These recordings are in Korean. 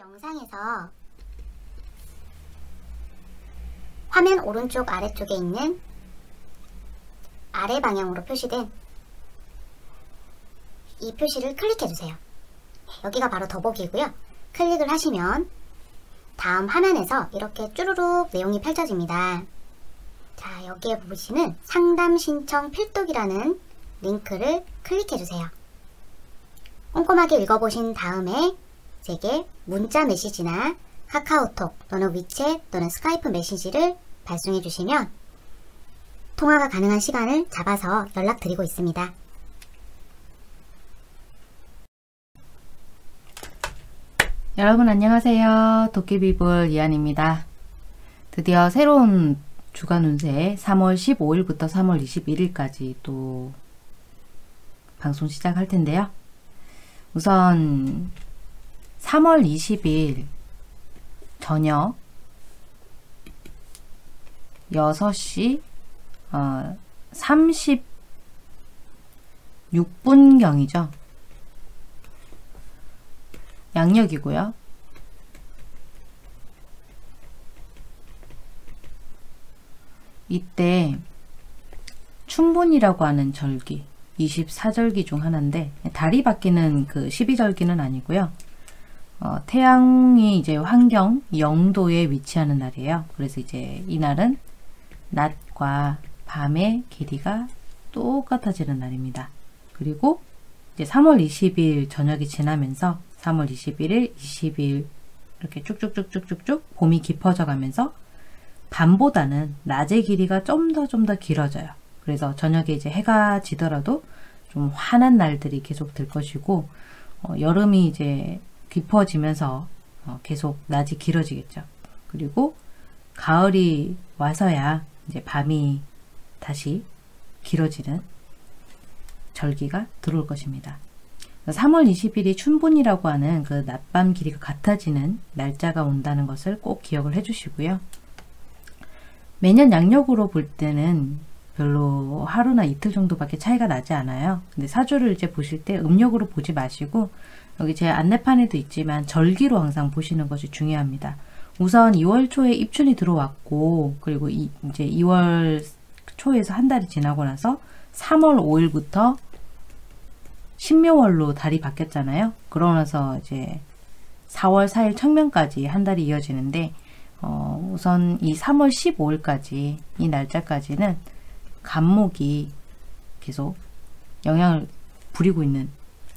영상에서 화면 오른쪽 아래쪽에 있는 아래 방향으로 표시된 이 표시를 클릭해주세요. 여기가 바로 더보기고요. 클릭을 하시면 다음 화면에서 이렇게 쭈루룩 내용이 펼쳐집니다. 자, 여기에 보시는 상담 신청 필독이라는 링크를 클릭해주세요. 꼼꼼하게 읽어보신 다음에 제게 문자 메시지나 카카오톡 또는 위챗 또는 스카이프 메시지를 발송해 주시면 통화가 가능한 시간을 잡아서 연락드리고 있습니다. 여러분 안녕하세요. 도깨비불 이한입니다. 드디어 새로운 주간 운세 3월 15일부터 3월 21일까지 또 방송 시작할 텐데요. 우선 3월 20일 저녁 6시 36분경이죠. 양력이고요. 이때 춘분이라고 하는 절기 24절기 중 하나인데 달이 바뀌는 그 12절기는 아니고요. 태양이 이제 환경 0도에 위치하는 날이에요. 그래서 이제 이날은 낮과 밤의 길이가 똑같아지는 날입니다. 그리고 이제 3월 20일 저녁이 지나면서 3월 21일, 22일 이렇게 쭉쭉쭉쭉쭉쭉 봄이 깊어져 가면서 밤보다는 낮의 길이가 좀 더 길어져요. 그래서 저녁에 이제 해가 지더라도 좀 환한 날들이 계속 될 것이고 여름이 이제 깊어지면서 계속 낮이 길어지겠죠. 그리고 가을이 와서야 이제 밤이 다시 길어지는 절기가 들어올 것입니다. 3월 20일이 춘분이라고 하는 그 낮밤 길이가 같아지는 날짜가 온다는 것을 꼭 기억을 해주시고요. 매년 양력으로 볼 때는 별로 하루나 이틀 정도밖에 차이가 나지 않아요. 근데 사주를 이제 보실 때 음력으로 보지 마시고 여기 제 안내판에도 있지만 절기로 항상 보시는 것이 중요합니다. 우선 2월 초에 입춘이 들어왔고 그리고 이제 2월 초에서 한 달이 지나고 나서 3월 5일부터 신묘월로 달이 바뀌었잖아요. 그러면서 이제 4월 4일 청명까지 한 달이 이어지는데 우선 이 3월 15일까지 이 날짜까지는 간목이 계속 영향을 부리고 있는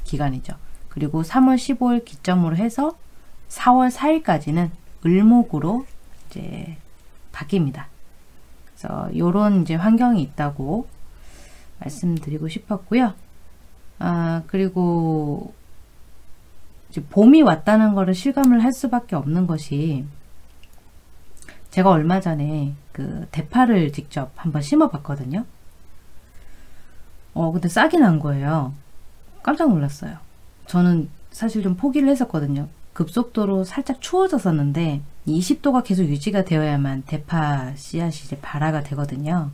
기간이죠. 그리고 3월 15일 기점으로 해서 4월 4일까지는 을목으로 이제 바뀝니다. 그래서 요런 이제 환경이 있다고 말씀드리고 싶었고요. 그리고 이제 봄이 왔다는 거를 실감을 할 수밖에 없는 것이 제가 얼마 전에 그 대파를 직접 한번 심어 봤거든요. 근데 싹이 난 거예요. 깜짝 놀랐어요. 저는 사실 좀 포기를 했었거든요. 급속도로 살짝 추워졌었는데 20도가 계속 유지가 되어야만 대파 씨앗이 이제 발화가 되거든요.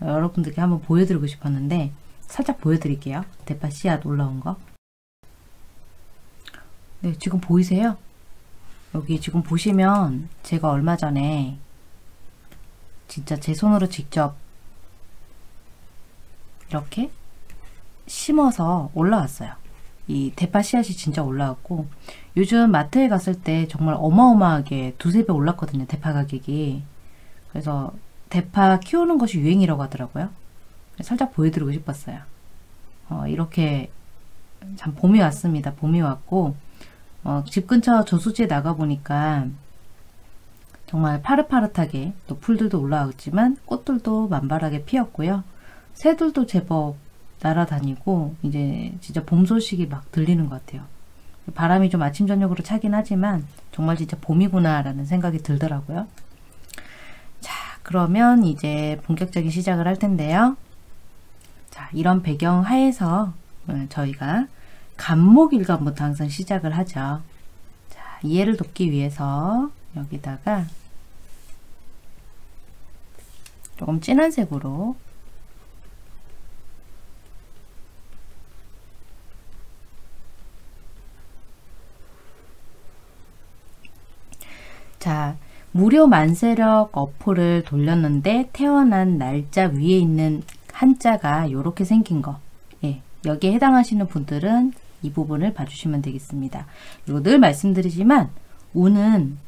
여러분들께 한번 보여드리고 싶었는데 살짝 보여드릴게요. 대파 씨앗 올라온 거. 네, 지금 보이세요? 여기 지금 보시면 제가 얼마 전에 진짜 제 손으로 직접 이렇게 심어서 올라왔어요. 이 대파 씨앗이 진짜 올라왔고 요즘 마트에 갔을 때 정말 어마어마하게 2~3배 올랐거든요. 대파 가격이. 그래서 대파 키우는 것이 유행이라고 하더라고요. 살짝 보여드리고 싶었어요. 이렇게 참 봄이 왔습니다. 봄이 왔고 집 근처 저수지에 나가보니까 정말 파릇파릇하게 또 풀들도 올라왔지만 꽃들도 만발하게 피었고요. 새들도 제법 날아다니고 이제 진짜 봄 소식이 막 들리는 것 같아요. 바람이 좀 아침 저녁으로 차긴 하지만 정말 진짜 봄이구나 라는 생각이 들더라고요. 자, 그러면 이제 본격적인 시작을 할 텐데요. 자, 이런 배경 하에서 저희가 간목일간부터 항상 시작을 하죠. 자, 이해를 돕기 위해서 여기다가 조금 진한 색으로 무료 만세력 어플을 돌렸는데 태어난 날짜 위에 있는 한자가 요렇게 생긴 거, 예, 여기에 해당하시는 분들은 이 부분을 봐주시면 되겠습니다. 그리고 늘 말씀드리지만 운은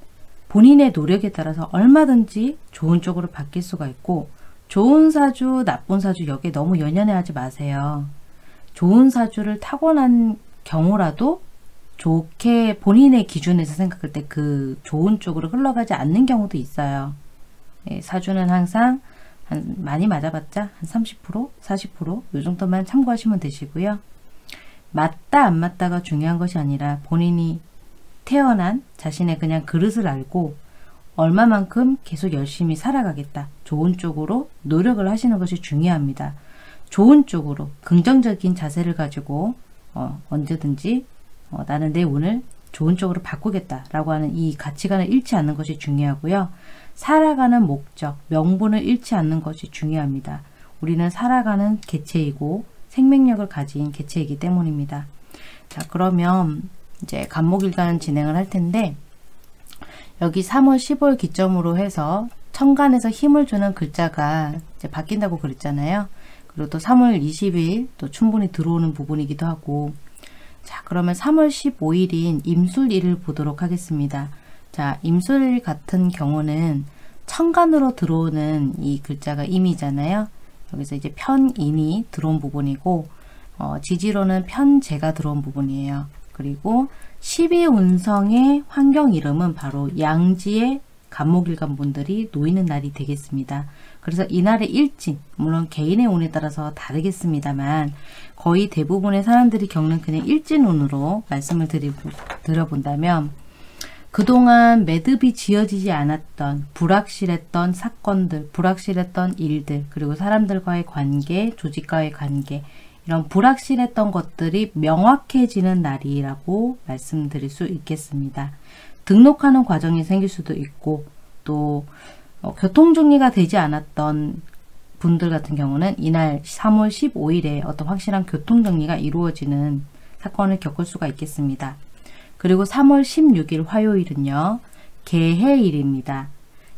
본인의 노력에 따라서 얼마든지 좋은 쪽으로 바뀔 수가 있고, 좋은 사주, 나쁜 사주 여기에 너무 연연해 하지 마세요. 좋은 사주를 타고난 경우라도 좋게 본인의 기준에서 생각할 때 그 좋은 쪽으로 흘러가지 않는 경우도 있어요. 예, 사주는 항상 한 많이 맞아봤자 한 30%, 40% 요 정도만 참고하시면 되시고요. 맞다 안 맞다가 중요한 것이 아니라 본인이 태어난 자신의 그냥 그릇을 알고 얼마만큼 계속 열심히 살아가겠다, 좋은 쪽으로 노력을 하시는 것이 중요합니다. 좋은 쪽으로 긍정적인 자세를 가지고 언제든지 나는 내 운을 좋은 쪽으로 바꾸겠다 라고 하는 이 가치관을 잃지 않는 것이 중요하고요. 살아가는 목적, 명분을 잃지 않는 것이 중요합니다. 우리는 살아가는 개체이고 생명력을 가진 개체이기 때문입니다. 자, 그러면 이제 간목일간 진행을 할 텐데, 여기 3월 15일 기점으로 해서 천간에서 힘을 주는 글자가 이제 바뀐다고 그랬잖아요. 그리고 또 3월 20일 또 충분히 들어오는 부분이기도 하고, 자, 그러면 3월 15일인 임술일을 보도록 하겠습니다. 자, 임술일 같은 경우는 천간으로 들어오는 이 글자가 임이잖아요. 여기서 이제 편임이 들어온 부분이고, 지지로는 편재가 들어온 부분이에요. 그리고 12운성의 환경 이름은 바로 양지의 간목일간 분들이 놓이는 날이 되겠습니다. 그래서 이날의 일진, 물론 개인의 운에 따라서 다르겠습니다만 거의 대부분의 사람들이 겪는 그냥 일진운으로 말씀을 드려본다면, 그동안 매듭이 지어지지 않았던 불확실했던 사건들, 불확실했던 일들, 그리고 사람들과의 관계, 조직과의 관계, 이런 불확실했던 것들이 명확해지는 날이라고 말씀드릴 수 있겠습니다. 등록하는 과정이 생길 수도 있고, 또 교통정리가 되지 않았던 분들 같은 경우는 이날 3월 15일에 어떤 확실한 교통정리가 이루어지는 사건을 겪을 수가 있겠습니다. 그리고 3월 16일 화요일은요, 개해일입니다.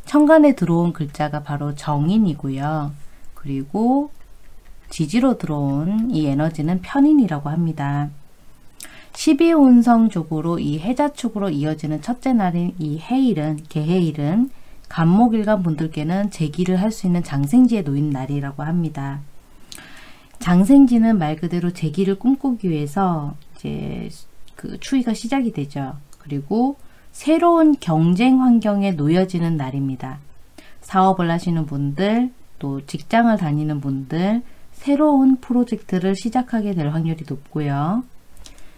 천간에 들어온 글자가 바로 정인이고요. 그리고 지지로 들어온 이 에너지는 편인이라고 합니다. 12운성적으로 이 해자축으로 이어지는 첫째 날인 이 해일은, 개해일은 간목일간 분들께는 재기를 할 수 있는 장생지에 놓인 날이라고 합니다. 장생지는 말 그대로 재기를 꿈꾸기 위해서 이제 그 추위가 시작이 되죠. 그리고 새로운 경쟁 환경에 놓여지는 날입니다. 사업을 하시는 분들, 또 직장을 다니는 분들, 새로운 프로젝트를 시작하게 될 확률이 높고요.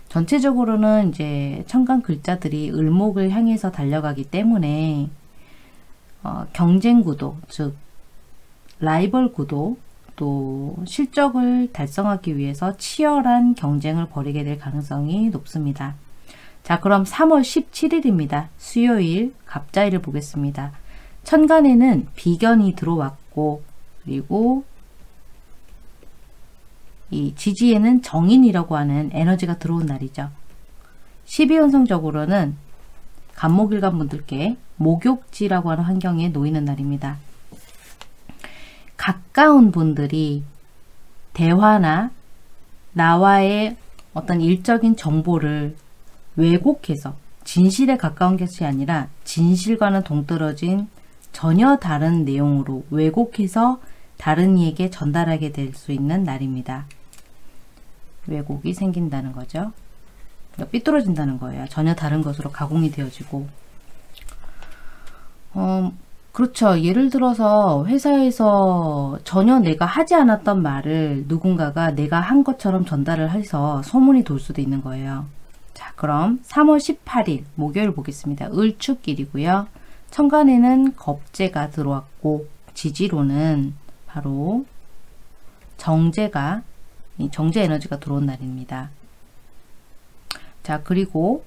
전체적으로는 이제 천간 글자들이 을목을 향해서 달려가기 때문에 경쟁 구도, 즉 라이벌 구도, 또 실적을 달성하기 위해서 치열한 경쟁을 벌이게 될 가능성이 높습니다. 자, 그럼 3월 17일입니다. 수요일 갑자일을 보겠습니다. 천간에는 비견이 들어왔고, 그리고 이 지지에는 정인이라고 하는 에너지가 들어온 날이죠. 12운성적으로는 간목일간 분들께 목욕지라고 하는 환경에 놓이는 날입니다. 가까운 분들이 대화나 나와의 어떤 일적인 정보를 왜곡해서 진실에 가까운 것이 아니라 진실과는 동떨어진 전혀 다른 내용으로 왜곡해서 다른 이에게 전달하게 될 수 있는 날입니다. 왜곡이 생긴다는 거죠. 삐뚤어진다는 거예요. 전혀 다른 것으로 가공이 되어지고, 그렇죠. 예를 들어서 회사에서 전혀 내가 하지 않았던 말을 누군가가 내가 한 것처럼 전달을 해서 소문이 돌 수도 있는 거예요. 자, 그럼 3월 18일 목요일 보겠습니다. 을축일이고요. 천간에는 겁재가 들어왔고, 지지로는 바로 정제가, 이 정제 에너지가 들어온 날입니다. 자, 그리고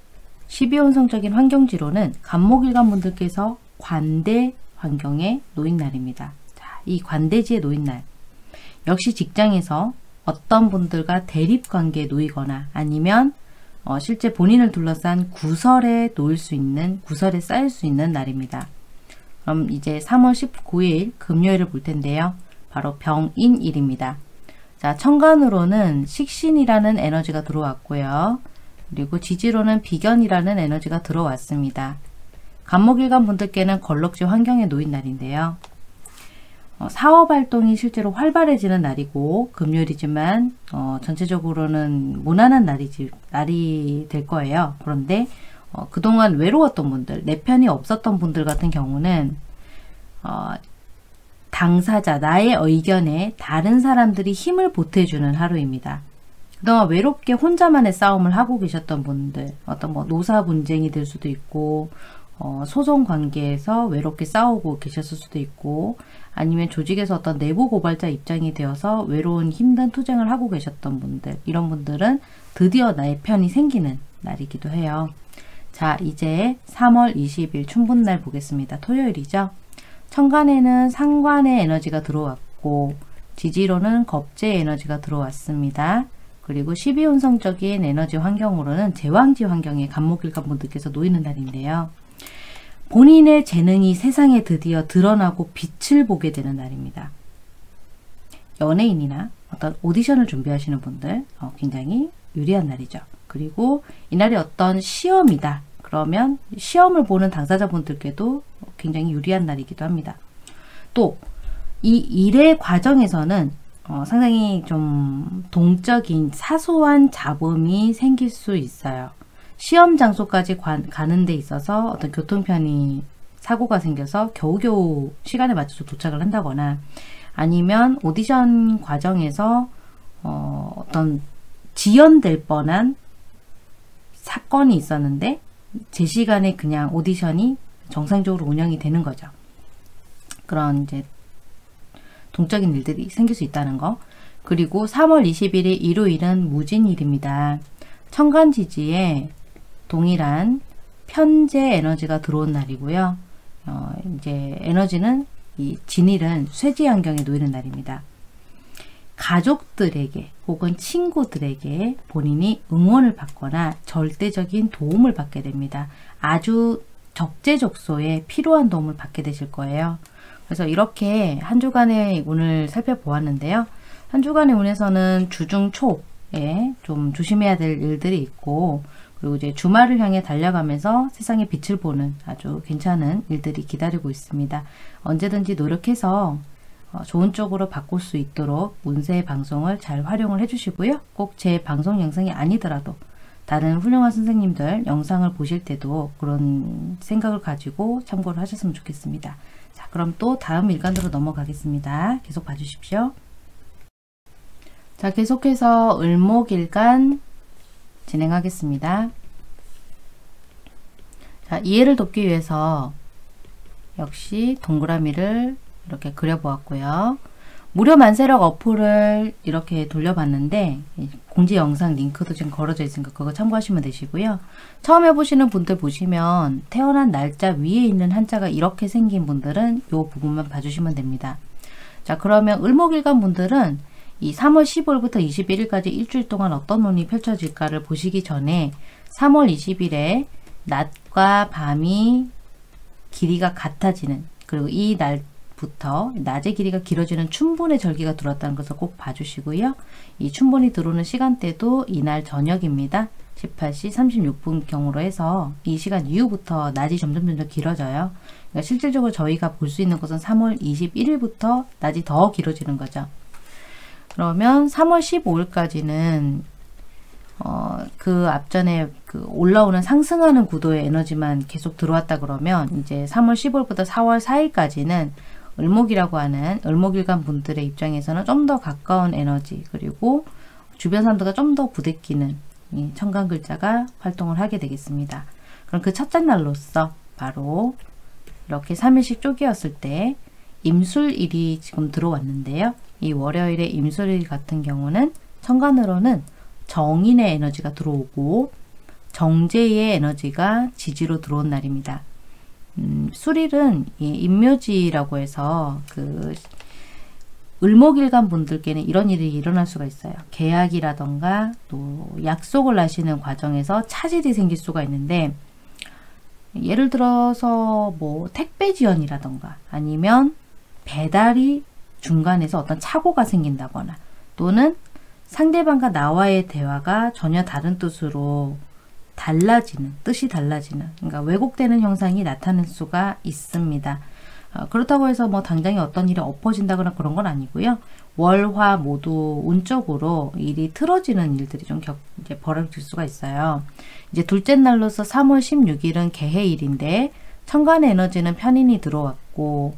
12운성적인 환경지로는 간목일간 분들께서 관대 환경에 놓인 날입니다. 자, 이 관대지에 놓인 날 역시 직장에서 어떤 분들과 대립관계에 놓이거나 아니면 실제 본인을 둘러싼 구설에 놓일 수 있는, 구설에 쌓일 수 있는 날입니다. 그럼 이제 3월 19일 금요일을 볼 텐데요. 바로 병인일입니다. 자, 천간으로는 식신이라는 에너지가 들어왔고요. 그리고 지지로는 비견이라는 에너지가 들어왔습니다. 갑목일간 분들께는 걸럭지 환경에 놓인 날인데요. 사업활동이 실제로 활발해지는 날이고 금요일이지만 전체적으로는 무난한 날이 될 거예요. 그런데 그동안 외로웠던 분들, 내 편이 없었던 분들 같은 경우는 당사자, 나의 의견에 다른 사람들이 힘을 보태주는 하루입니다. 그동안 외롭게 혼자만의 싸움을 하고 계셨던 분들, 어떤 뭐 노사 분쟁이 될 수도 있고 소송 관계에서 외롭게 싸우고 계셨을 수도 있고, 아니면 조직에서 어떤 내부 고발자 입장이 되어서 외로운 힘든 투쟁을 하고 계셨던 분들, 이런 분들은 드디어 나의 편이 생기는 날이기도 해요. 자, 이제 3월 20일 춘분날 보겠습니다. 토요일이죠. 천간에는 상관의 에너지가 들어왔고 지지로는 겁재의 에너지가 들어왔습니다. 그리고 12운성적인 에너지 환경으로는 제왕지 환경에 갑목일간 분들께서 놓이는 날인데요. 본인의 재능이 세상에 드디어 드러나고 빛을 보게 되는 날입니다. 연예인이나 어떤 오디션을 준비하시는 분들 굉장히 유리한 날이죠. 그리고 이날이 어떤 시험이다. 그러면 시험을 보는 당사자분들께도 굉장히 유리한 날이기도 합니다. 또 이 일의 과정에서는 상당히 좀 동적인 사소한 잡음이 생길 수 있어요. 시험 장소까지 가는 데 있어서 어떤 교통편이 사고가 생겨서 겨우겨우 시간에 맞춰서 도착을 한다거나, 아니면 오디션 과정에서 어떤 지연될 뻔한 사건이 있었는데 제 시간에 그냥 오디션이 정상적으로 운영이 되는 거죠. 그런 이제 동적인 일들이 생길 수 있다는 거. 그리고 3월 21일 일요일은 무진일입니다. 천간지지에 동일한 편재 에너지가 들어온 날이고요. 이제 에너지는 이 진일은 쇠지 환경에 놓이는 날입니다. 가족들에게 혹은 친구들에게 본인이 응원을 받거나 절대적인 도움을 받게 됩니다. 아주 적재적소에 필요한 도움을 받게 되실 거예요. 그래서 이렇게 한 주간의 운을 살펴보았는데요. 한 주간의 운에서는 주중 초에 좀 조심해야 될 일들이 있고, 그리고 이제 주말을 향해 달려가면서 세상에 빛을 보는 아주 괜찮은 일들이 기다리고 있습니다. 언제든지 노력해서 좋은 쪽으로 바꿀 수 있도록 운세 방송을 잘 활용을 해주시고요. 꼭 제 방송 영상이 아니더라도 다른 훌륭한 선생님들 영상을 보실 때도 그런 생각을 가지고 참고를 하셨으면 좋겠습니다. 자, 그럼 또 다음 일간으로 넘어가겠습니다. 계속 봐주십시오. 자, 계속해서 을목일간 진행하겠습니다. 자, 이해를 돕기 위해서 역시 동그라미를 이렇게 그려보았고요. 무료 만세력 어플을 이렇게 돌려봤는데 공지 영상 링크도 지금 걸어져 있으니까 그거 참고하시면 되시고요. 처음 해보시는 분들 보시면 태어난 날짜 위에 있는 한자가 이렇게 생긴 분들은 이 부분만 봐주시면 됩니다. 자, 그러면 을목일간 분들은 이 3월 15일부터 21일까지 일주일 동안 어떤 운이 펼쳐질까를 보시기 전에 3월 20일에 낮과 밤이 길이가 같아지는, 그리고 이 날 부터 낮의 길이가 길어지는 춘분의 절기가 들어왔다는 것을 꼭 봐주시고요. 이 춘분이 들어오는 시간대도 이날 저녁입니다. 18시 36분경으로 해서 이 시간 이후부터 낮이 점점 길어져요. 그러니까 실질적으로 저희가 볼 수 있는 것은 3월 21일부터 낮이 더 길어지는 거죠. 그러면 3월 15일까지는 그 앞전에 그 올라오는 상승하는 구도의 에너지만 계속 들어왔다 그러면 이제 3월 15일부터 4월 4일까지는 을목이라고 하는 을목일간 분들의 입장에서는 좀 더 가까운 에너지, 그리고 주변 사람들과 좀 더 부대끼는 이 천간 글자가 활동을 하게 되겠습니다. 그럼 그 첫째 날로서 바로 이렇게 3일씩 쪼개었을 때 임술일이 지금 들어왔는데요. 이 월요일의 임술일 같은 경우는 천간으로는 정인의 에너지가 들어오고 정제의 에너지가 지지로 들어온 날입니다. 술일은 임묘지라고 해서 그 을목일간 분들께는 이런 일이 일어날 수가 있어요. 계약이라던가 또 약속을 하시는 과정에서 차질이 생길 수가 있는데, 예를 들어서 뭐 택배 지연이라던가 아니면 배달이 중간에서 어떤 착오가 생긴다거나 또는 상대방과 나와의 대화가 전혀 다른 뜻으로 달라지는, 뜻이 달라지는, 그러니까 왜곡되는 현상이 나타날 수가 있습니다. 그렇다고 해서 뭐 당장에 어떤 일이 엎어진다거나 그런 건 아니고요. 월화 모두 운적으로 일이 틀어지는 일들이 좀 벌어질 수가 있어요. 이제 둘째 날로서 3월 16일은 개해일인데 천간의 에너지는 편인이 들어왔고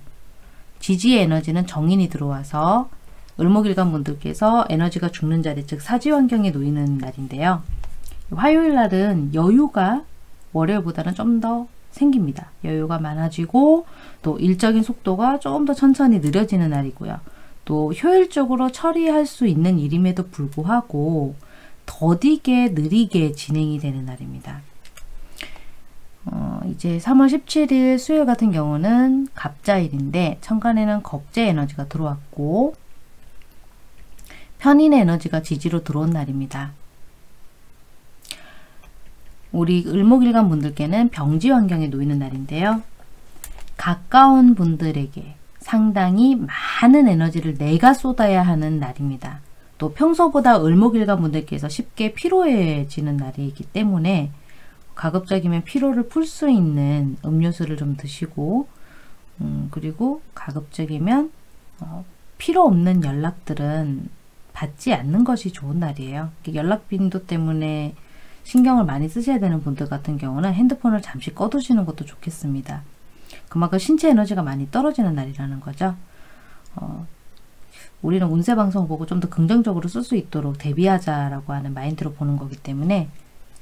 지지의 에너지는 정인이 들어와서 을목일간 분들께서 에너지가 죽는 자리, 즉 사지 환경에 놓이는 날인데요. 화요일 날은 여유가 월요일보다는 좀 더 생깁니다. 여유가 많아지고 또 일적인 속도가 조금 더 천천히 느려지는 날이고요. 또 효율적으로 처리할 수 있는 일임에도 불구하고 더디게 느리게 진행이 되는 날입니다. 이제 3월 17일 수요일 같은 경우는 갑자일인데 천간에는 겁재 에너지가 들어왔고 편인의 에너지가 지지로 들어온 날입니다. 우리 을목일간 분들께는 병지 환경에 놓이는 날인데요. 가까운 분들에게 상당히 많은 에너지를 내가 쏟아야 하는 날입니다. 또 평소보다 을목일간 분들께서 쉽게 피로해지는 날이기 때문에 가급적이면 피로를 풀 수 있는 음료수를 좀 드시고 그리고 가급적이면 필요 없는 연락들은 받지 않는 것이 좋은 날이에요. 연락 빈도 때문에 신경을 많이 쓰셔야 되는 분들 같은 경우는 핸드폰을 잠시 꺼두시는 것도 좋겠습니다. 그만큼 신체 에너지가 많이 떨어지는 날이라는 거죠. 우리는 운세 방송 보고 좀 더 긍정적으로 쓸 수 있도록 대비하자라고 하는 마인드로 보는 거기 때문에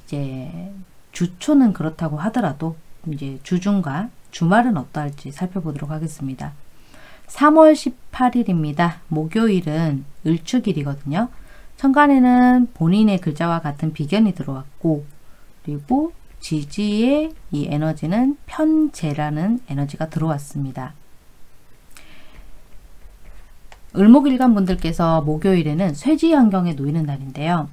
이제 주초는 그렇다고 하더라도 이제 주중과 주말은 어떠할지 살펴보도록 하겠습니다. 3월 18일입니다. 목요일은 을축일이거든요. 천간에는 본인의 글자와 같은 비견이 들어왔고 그리고 지지의 이 에너지는 편재라는 에너지가 들어왔습니다. 을목일간 분들께서 목요일에는 쇠지 환경에 놓이는 날인데요.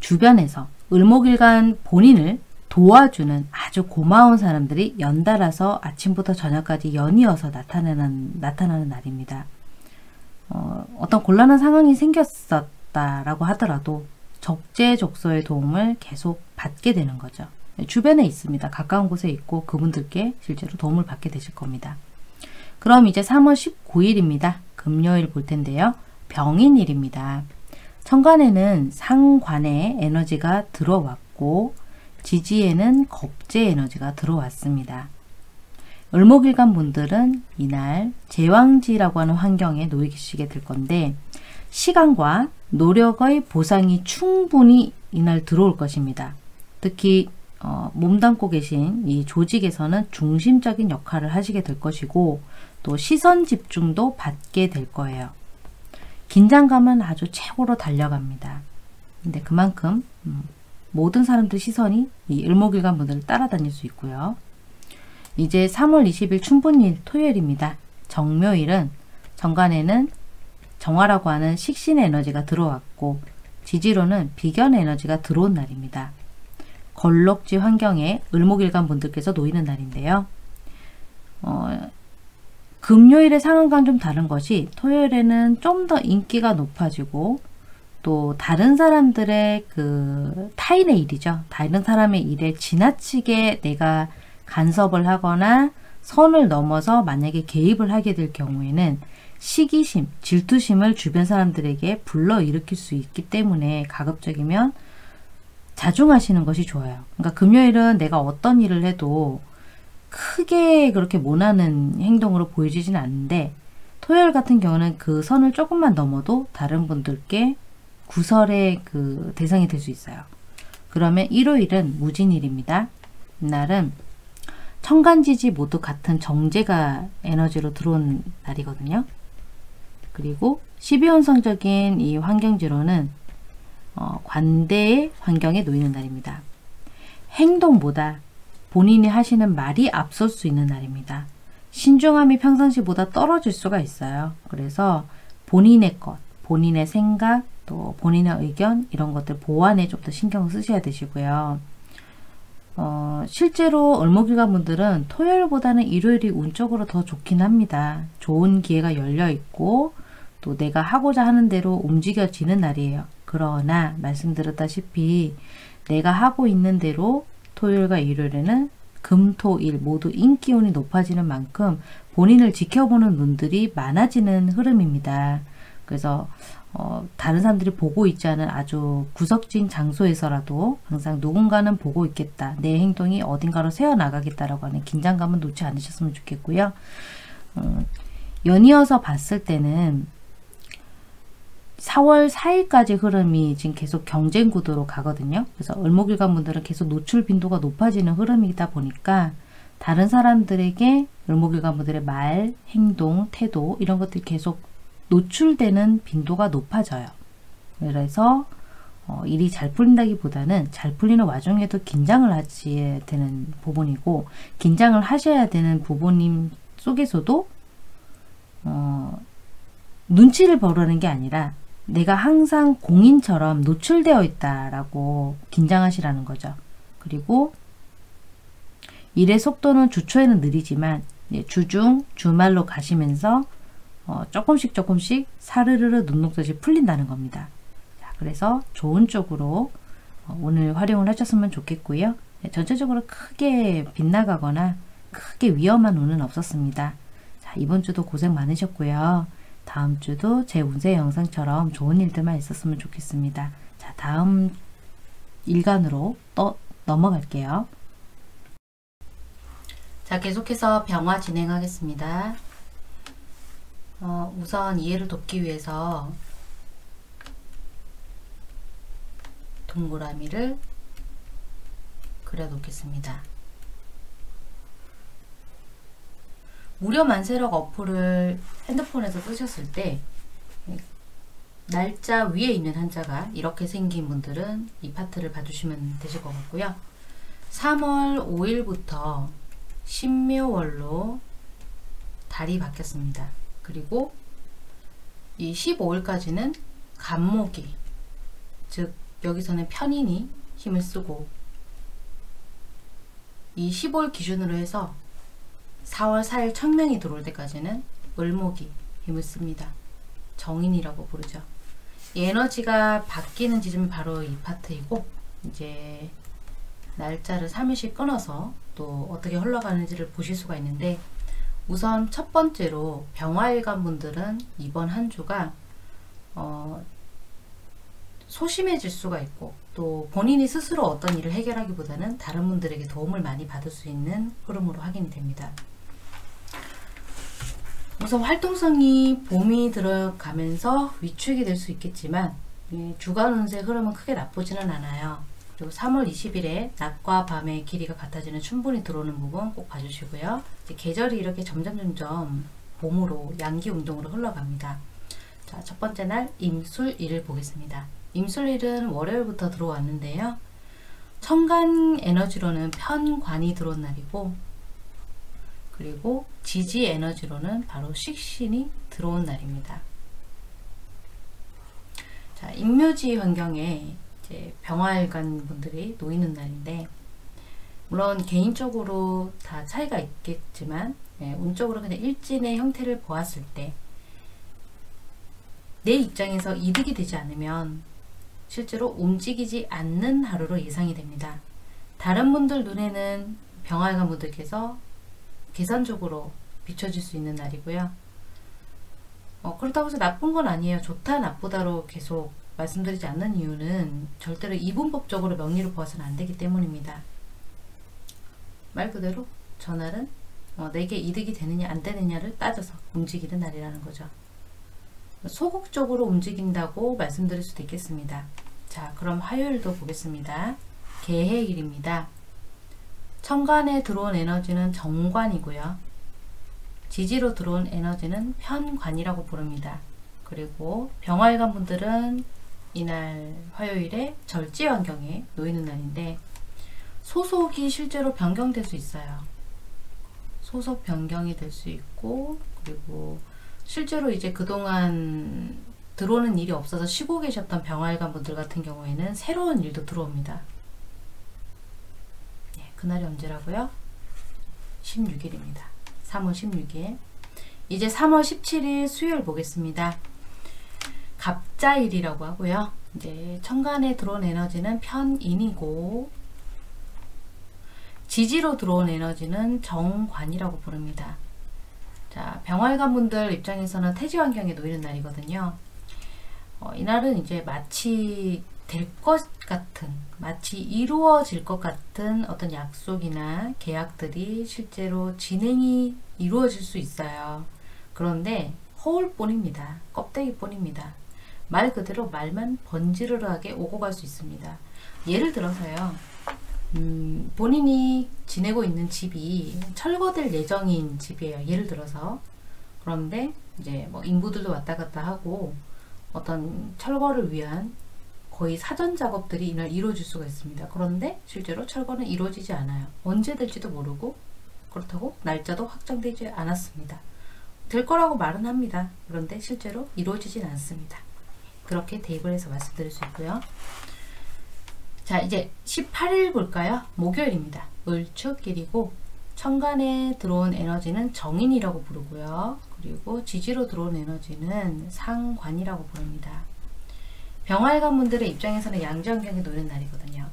주변에서 을목일간 본인을 도와주는 아주 고마운 사람들이 연달아서 아침부터 저녁까지 연이어서 나타나는 날입니다. 어떤 곤란한 상황이 생겼었다라고 하더라도 적재적소의 도움을 계속 받게 되는 거죠. 주변에 있습니다. 가까운 곳에 있고 그분들께 실제로 도움을 받게 되실 겁니다. 그럼 이제 3월 19일입니다. 금요일 볼 텐데요. 병인일입니다. 천간에는 상관의 에너지가 들어왔고 지지에는 겁재 에너지가 들어왔습니다. 을목일간 분들은 이날 제왕지라고 하는 환경에 놓이시게 될 건데 시간과 노력의 보상이 충분히 이날 들어올 것입니다. 특히 몸담고 계신 이 조직에서는 중심적인 역할을 하시게 될 것이고 또 시선 집중도 받게 될 거예요. 긴장감은 아주 최고로 달려갑니다. 근데 그만큼 모든 사람들 시선이 이 을목일간 분들을 따라다닐 수 있고요. 이제 3월 20일 춘분일 토요일입니다. 정묘일은 정간에는 정화라고 하는 식신의 에너지가 들어왔고 지지로는 비견의 에너지가 들어온 날입니다. 걸럭지 환경에 을목일간 분들께서 놓이는 날인데요. 금요일의 상황과는 좀 다른 것이 토요일에는 좀 더 인기가 높아지고 또 다른 사람들의 타인의 일이죠. 다른 사람의 일에 지나치게 내가 간섭을 하거나 선을 넘어서 만약에 개입을 하게 될 경우에는 시기심, 질투심을 주변 사람들에게 불러일으킬 수 있기 때문에 가급적이면 자중하시는 것이 좋아요. 그러니까 금요일은 내가 어떤 일을 해도 크게 그렇게 모나는 행동으로 보여지진 않는데 토요일 같은 경우는 그 선을 조금만 넘어도 다른 분들께 구설의 대상이 될 수 있어요. 그러면 일요일은 무진일입니다. 이날은 천간지지 모두 같은 정제가 에너지로 들어온 날이거든요. 그리고 12혼성적인 이 환경지로는 관대의 환경에 놓이는 날입니다. 행동보다 본인이 하시는 말이 앞설 수 있는 날입니다. 신중함이 평상시보다 떨어질 수가 있어요. 그래서 본인의 것, 본인의 생각, 또 본인의 의견 이런 것들 보완에 좀 더 신경을 쓰셔야 되시고요. 실제로 을목일간 분들은 토요일보다는 일요일이 운적으로 더 좋긴 합니다. 좋은 기회가 열려 있고 또 내가 하고자 하는 대로 움직여지는 날이에요. 그러나 말씀드렸다시피 내가 하고 있는 대로 토요일과 일요일에는 금토일 모두 인기운이 높아지는 만큼 본인을 지켜보는 눈들이 많아지는 흐름입니다. 그래서 다른 사람들이 보고 있지 않은 아주 구석진 장소에서라도 항상 누군가는 보고 있겠다, 내 행동이 어딘가로 새어나가겠다라고 하는 긴장감은 놓지 않으셨으면 좋겠고요. 연이어서 봤을 때는 4월 4일까지 흐름이 지금 계속 경쟁 구도로 가거든요. 그래서 을목일간 분들은 계속 노출 빈도가 높아지는 흐름이다 보니까 다른 사람들에게 을목일간 분들의 말, 행동, 태도 이런 것들이 계속 노출되는 빈도가 높아져요. 그래서 일이 잘 풀린다기보다는 잘 풀리는 와중에도 긴장을 하셔야 되는 부분이고, 긴장을 하셔야 되는 부분인 속에서도 눈치를 보려는 게 아니라 내가 항상 공인처럼 노출되어 있다라고 긴장하시라는 거죠. 그리고 일의 속도는 주초에는 느리지만 주중, 주말로 가시면서 조금씩 사르르르 눈 녹듯이 풀린다는 겁니다. 자, 그래서 좋은 쪽으로 오늘 활용을 하셨으면 좋겠고요. 전체적으로 크게 빗나가거나 크게 위험한 운은 없었습니다. 자, 이번 주도 고생 많으셨고요. 다음 주도 제 운세 영상처럼 좋은 일들만 있었으면 좋겠습니다. 자, 다음 일간으로 또 넘어갈게요. 자, 계속해서 병화 진행하겠습니다. 우선 이해를 돕기 위해서 동그라미를 그려 놓겠습니다. 무료 만세력 어플을 핸드폰에서 쓰셨을 때 날짜 위에 있는 한자가 이렇게 생긴 분들은 이 파트를 봐주시면 되실 것 같고요. 3월 5일부터 신묘월로 달이 바뀌었습니다. 그리고 이 15일까지는 간목이, 즉 여기서는 편인이 힘을 쓰고, 이 15일 기준으로 해서 4월 4일 청명이 들어올 때까지는 을목이 힘을 씁니다. 정인이라고 부르죠. 이 에너지가 바뀌는 지점이 바로 이 파트이고, 이제 날짜를 3일씩 끊어서 또 어떻게 흘러가는지를 보실 수가 있는데, 우선 첫 번째로 병화일간 분들은 이번 한 주가 소심해질 수가 있고, 또 본인이 스스로 어떤 일을 해결하기보다는 다른 분들에게 도움을 많이 받을 수 있는 흐름으로 확인이 됩니다. 우선 활동성이 봄이 들어가면서 위축이 될 수 있겠지만 주간 운세 흐름은 크게 나쁘지는 않아요. 그리고 3월 20일에 낮과 밤의 길이가 같아지는 춘분이 들어오는 부분 꼭 봐주시고요. 이제 계절이 이렇게 점점 봄으로 양기운동으로 흘러갑니다. 자, 첫 번째 날 임술일을 보겠습니다. 임술일은 월요일부터 들어왔는데요. 천간 에너지로는 편관이 들어온 날이고, 그리고 지지 에너지로는 바로 식신이 들어온 날입니다. 자, 임묘지 환경에 병화일간 분들이 놓이는 날인데, 물론 개인적으로 다 차이가 있겠지만 운적으로 그냥 일진의 형태를 보았을 때 내 입장에서 이득이 되지 않으면 실제로 움직이지 않는 하루로 예상이 됩니다. 다른 분들 눈에는 병화일간 분들께서 계산적으로 비춰질 수 있는 날이고요. 그렇다고 해서 나쁜 건 아니에요. 좋다 나쁘다로 계속 말씀드리지 않는 이유는 절대로 이분법적으로 명리를 보아서는 안 되기 때문입니다. 말 그대로 전날은 내게 이득이 되느냐 안 되느냐를 따져서 움직이는 날이라는 거죠. 소극적으로 움직인다고 말씀드릴 수도 있겠습니다. 자, 그럼 화요일도 보겠습니다. 개해일입니다. 천간에 들어온 에너지는 정관이고요. 지지로 들어온 에너지는 편관이라고 부릅니다. 그리고 병화일간 분들은 이날 화요일에 절지 환경에 놓이는 날인데, 소속이 실제로 변경될 수 있어요. 소속 변경이 될 수 있고, 그리고 실제로 이제 그동안 들어오는 일이 없어서 쉬고 계셨던 병화일간 분들 같은 경우에는 새로운 일도 들어옵니다. 그날이 언제라고요? 16일입니다. 3월 16일. 이제 3월 17일 수요일 보겠습니다. 갑자일이라고 하고요. 이제 천간에 들어온 에너지는 편인이고 지지로 들어온 에너지는 정관이라고 부릅니다. 자, 병활관 분들 입장에서는 태지 환경에 놓이는 날이거든요. 이날은 이제 마치 될 것 같은, 마치 이루어질 것 같은 어떤 약속이나 계약들이 실제로 진행이 이루어질 수 있어요. 그런데 허울뿐입니다. 껍데기뿐입니다. 말 그대로 말만 번지르르하게 오고 갈 수 있습니다. 예를 들어서요. 본인이 지내고 있는 집이 철거될 예정인 집이에요. 예를 들어서. 그런데 이제 뭐 인부들도 왔다 갔다 하고 어떤 철거를 위한 거의 사전 작업들이 이날 이루어질 수가 있습니다. 그런데 실제로 철거는 이루어지지 않아요. 언제 될지도 모르고, 그렇다고 날짜도 확정되지 않았습니다. 될 거라고 말은 합니다. 그런데 실제로 이루어지진 않습니다. 그렇게 대입을 해서 말씀드릴 수 있고요. 자, 이제 18일 볼까요? 목요일입니다. 을축일이고 천간에 들어온 에너지는 정인이라고 부르고요. 그리고 지지로 들어온 에너지는 상관이라고 부릅니다. 병활관 분들의 입장에서는 양지 환경에 놓이는 날이거든요.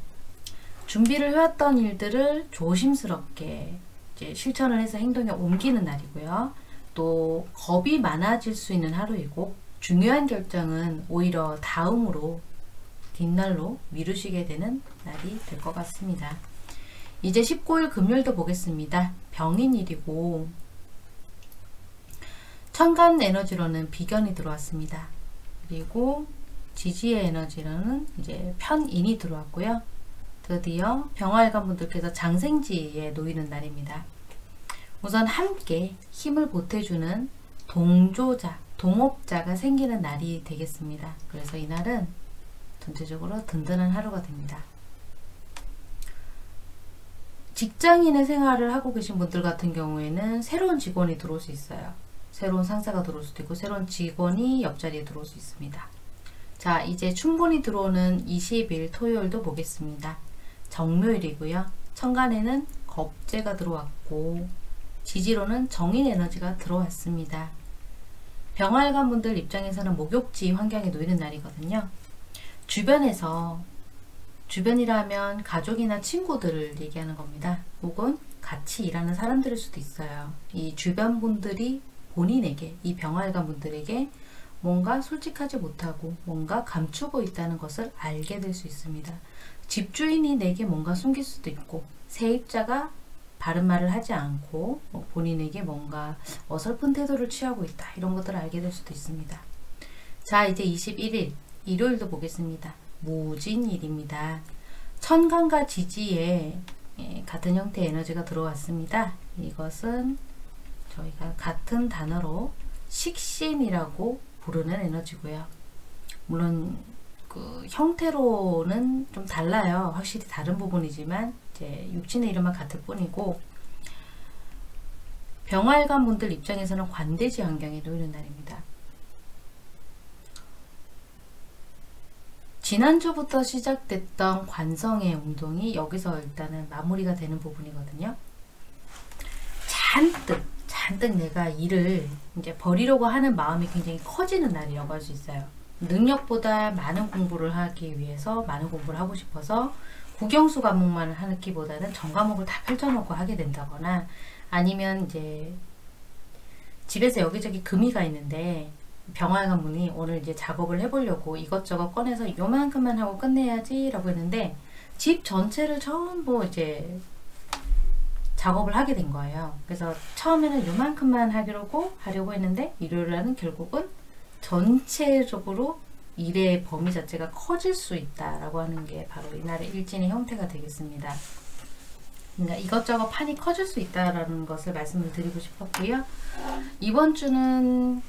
준비를 해왔던 일들을 조심스럽게 이제 실천을 해서 행동에 옮기는 날이고요. 또 겁이 많아질 수 있는 하루이고 중요한 결정은 오히려 다음으로 뒷날로 미루시게 되는 날이 될 것 같습니다. 이제 19일 금요일도 보겠습니다. 병인일이고 천간 에너지로는 비견이 들어왔습니다. 그리고 지지의 에너지로는 이제 편인이 들어왔고요. 드디어 병활관 분들께서 장생지에 놓이는 날입니다. 우선 함께 힘을 보태주는 동조자, 동업자가 생기는 날이 되겠습니다. 그래서 이날은 전체적으로 든든한 하루가 됩니다. 직장인의 생활을 하고 계신 분들 같은 경우에는 새로운 직원이 들어올 수 있어요. 새로운 상사가 들어올 수도 있고 새로운 직원이 옆자리에 들어올 수 있습니다. 자, 이제 춘분이 들어오는 20일 토요일도 보겠습니다. 정묘일이고요. 천간에는 겁재가 들어왔고 지지로는 정인 에너지가 들어왔습니다. 병활관 분들 입장에서는 목욕지 환경에 놓이는 날이거든요. 주변에서, 주변이라면 가족이나 친구들을 얘기하는 겁니다. 혹은 같이 일하는 사람들일 수도 있어요. 이 주변 분들이 본인에게, 이 병활관 분들에게 뭔가 솔직하지 못하고 뭔가 감추고 있다는 것을 알게 될 수 있습니다. 집주인이 내게 뭔가 숨길 수도 있고 세입자가 바른 말을 하지 않고 본인에게 뭔가 어설픈 태도를 취하고 있다, 이런 것들을 알게 될 수도 있습니다. 자, 이제 21일 일요일도 보겠습니다. 무진일입니다. 천간과 지지에 같은 형태의 에너지가 들어왔습니다. 이것은 저희가 같은 단어로 식신이라고 부르는 에너지고요. 물론 그 형태로는 좀 달라요. 확실히 다른 부분이지만 이제 육신의 이름만 같을 뿐이고 병활관 분들 입장에서는 관대지 환경에 놓이는 날입니다. 지난주부터 시작됐던 관성의 운동이 여기서 일단은 마무리가 되는 부분이거든요. 잔뜩 내가 일을 이제 버리려고 하는 마음이 굉장히 커지는 날이라고 할 수 있어요. 능력보다 많은 공부를 하기 위해서, 많은 공부를 하고 싶어서 국영수 과목만 하기보다는 전 과목을 다 펼쳐놓고 하게 된다거나, 아니면 이제 집에서 여기저기 금이가 있는데 병활관 분이 오늘 이제 작업을 해보려고 이것저것 꺼내서 요만큼만 하고 끝내야지 라고 했는데 집 전체를 전부 이제 작업을 하게 된 거예요. 그래서 처음에는 요만큼만 하려고 했는데 일요일 날은 결국은 전체적으로 일의 범위 자체가 커질 수 있다라고 하는 게 바로 이날의 일진의 형태가 되겠습니다. 그러니까 이것저것 판이 커질 수 있다라는 것을 말씀을 드리고 싶었고요. 이번 주는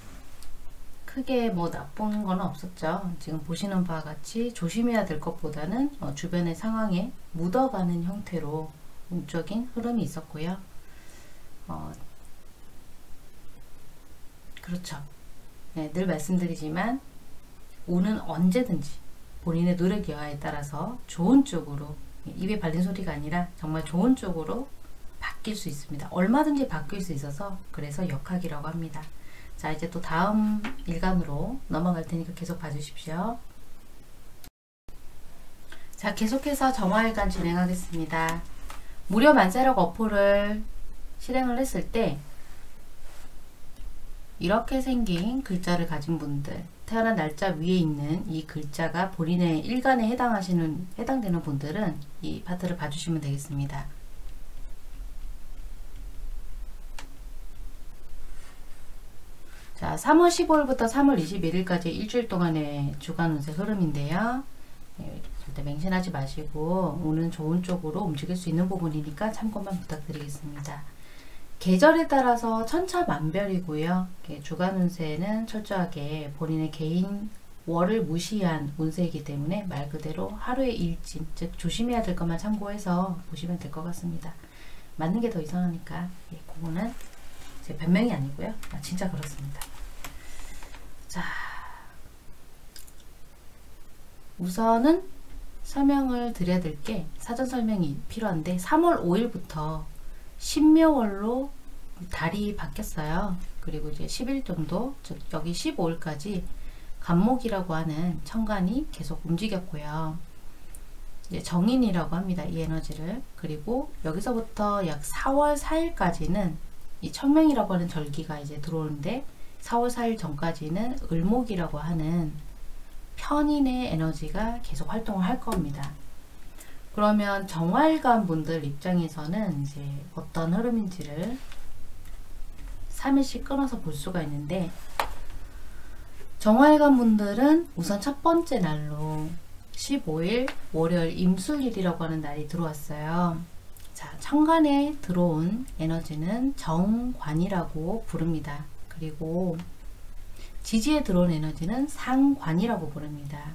크게 뭐 나쁜 건 없었죠. 지금 보시는 바와 같이 조심해야 될 것보다는 주변의 상황에 묻어가는 형태로 운적인 흐름이 있었고요. 그렇죠. 네, 늘 말씀드리지만 운은 언제든지 본인의 노력 여하에 따라서 좋은 쪽으로 입에 발린 소리가 아니라 정말 좋은 쪽으로 바뀔 수 있습니다. 얼마든지 바뀔 수 있어서 그래서 역학이라고 합니다. 자, 이제 또 다음 일간으로 넘어갈 테니까 계속 봐주십시오. 자, 계속해서 점화일간 진행하겠습니다. 무료 만세력 어포를 실행을 했을 때 이렇게 생긴 글자를 가진 분들, 태어난 날짜 위에 있는 이 글자가 본인의 일간에 해당되는 분들은 이 파트를 봐주시면 되겠습니다. 자, 3월 15일부터 3월 21일까지 일주일 동안의 주간 운세 흐름인데요. 절대 맹신하지 마시고 운은 좋은 쪽으로 움직일 수 있는 부분이니까 참고만 부탁드리겠습니다. 계절에 따라서 천차만별이고요. 주간 운세는 철저하게 본인의 개인 월을 무시한 운세이기 때문에 말 그대로 하루의 일진, 즉 조심해야 될 것만 참고해서 보시면 될 것 같습니다. 맞는 게 더 이상하니까 그거는 제 변명이 아니고요. 진짜 그렇습니다. 자, 우선은 설명을 드려야 될 게 사전 설명이 필요한데 3월 5일부터 신묘월로 달이 바뀌었어요. 그리고 이제 10일 정도, 즉 여기 15일까지 간목이라고 하는 천간이 계속 움직였고요. 이제 정인이라고 합니다. 이 에너지를. 그리고 여기서부터 약 4월 4일까지는 이 천명이라고 하는 절기가 이제 들어오는데 4월 4일 전까지는 을목이라고 하는 편인의 에너지가 계속 활동을 할 겁니다. 그러면 정화일간 분들 입장에서는 이제 어떤 흐름인지를 3일씩 끊어서 볼 수가 있는데, 정화일간 분들은 우선 첫 번째 날로 15일 월요일 임술일이라고 하는 날이 들어왔어요. 자, 천간에 들어온 에너지는 정관이라고 부릅니다. 그리고 지지에 들어온 에너지는 상관이라고 부릅니다.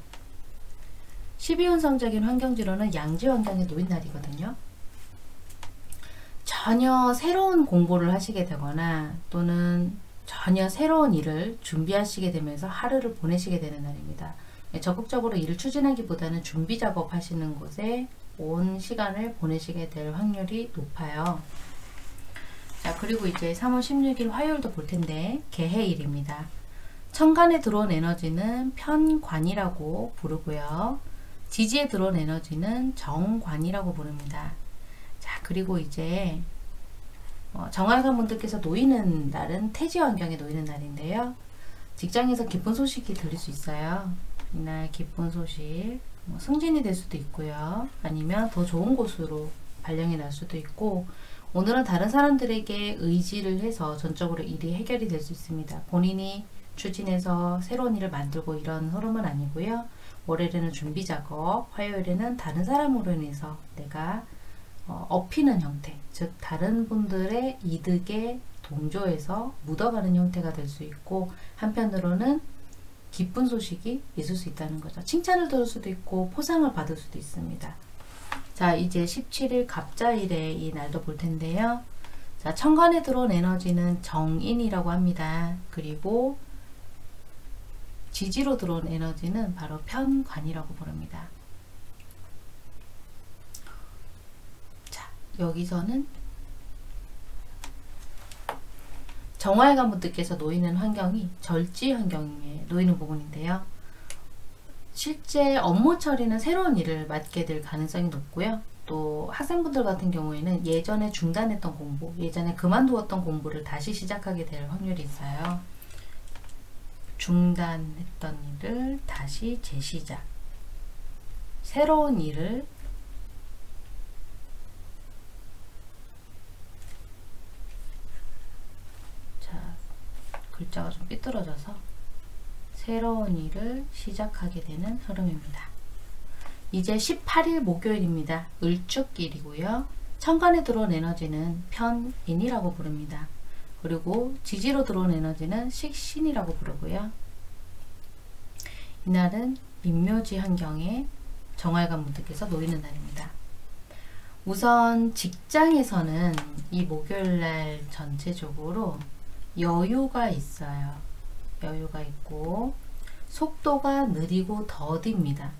12운성적인 환경지로는 양지환경에 놓인 날이거든요. 전혀 새로운 공부를 하시게 되거나 또는 전혀 새로운 일을 준비하시게 되면서 하루를 보내시게 되는 날입니다. 적극적으로 일을 추진하기보다는 준비 작업하시는 곳에 온 시간을 보내시게 될 확률이 높아요. 자, 그리고 이제 3월 16일 화요일도 볼 텐데 개해일입니다. 천간에 들어온 에너지는 편관이라고 부르고요. 지지에 들어온 에너지는 정관이라고 부릅니다. 자, 그리고 이제 정화일간 분들께서 놓이는 날은 태지 환경에 놓이는 날인데요. 직장에서 기쁜 소식이 들릴 수 있어요. 이날 기쁜 소식, 승진이 될 수도 있고요. 아니면 더 좋은 곳으로 발령이 날 수도 있고, 오늘은 다른 사람들에게 의지를 해서 전적으로 일이 해결이 될 수 있습니다. 본인이 추진해서 새로운 일을 만들고 이런 흐름은 아니고요. 월요일에는 준비 작업, 화요일에는 다른 사람으로 인해서 내가 업히는 형태, 즉 다른 분들의 이득에 동조해서 묻어가는 형태가 될 수 있고, 한편으로는 기쁜 소식이 있을 수 있다는 거죠. 칭찬을 들을 수도 있고 포상을 받을 수도 있습니다. 자, 이제 17일 갑자일의 이 날도 볼 텐데요. 자, 천간에 들어온 에너지는 정인이라고 합니다. 그리고 지지로 들어온 에너지는 바로 편관이라고 부릅니다. 자, 여기서는 정화일간 분들께서 놓이는 환경이 절지 환경에 놓이는 부분인데요. 실제 업무 처리는 새로운 일을 맡게 될 가능성이 높고요. 또 학생분들 같은 경우에는 예전에 중단했던 공부, 예전에 그만두었던 공부를 다시 시작하게 될 확률이 있어요. 중단했던 일을 다시 재시작, 새로운 일을 글자가 좀 삐뚤어져서 새로운 일을 시작하게 되는 흐름입니다. 이제 18일 목요일입니다. 을축일이고요. 천간에 들어온 에너지는 편인이라고 부릅니다. 그리고 지지로 들어온 에너지는 식신이라고 부르고요. 이날은 임묘지 환경에 정화일간 분들께서 놓이는 날입니다. 우선 직장에서는 이 목요일날 전체적으로 여유가 있어요. 여유가 있고 속도가 느리고 더딥니다.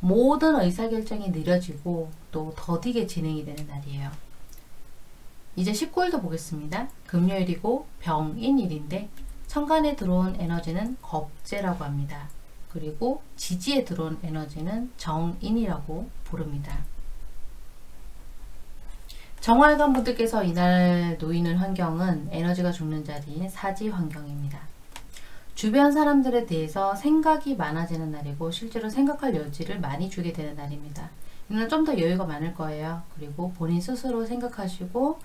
모든 의사결정이 느려지고 또 더디게 진행이 되는 날이에요. 이제 19일도 보겠습니다. 금요일이고 병인일인데 천간에 들어온 에너지는 겁재라고 합니다. 그리고 지지에 들어온 에너지는 정인이라고 부릅니다. 정활관 분들께서 이날 놓이는 환경은 에너지가 죽는 자리인 사지 환경입니다. 주변 사람들에 대해서 생각이 많아지는 날이고 실제로 생각할 여지를 많이 주게 되는 날입니다. 이날 좀 더 여유가 많을 거예요. 그리고 본인 스스로 생각하시고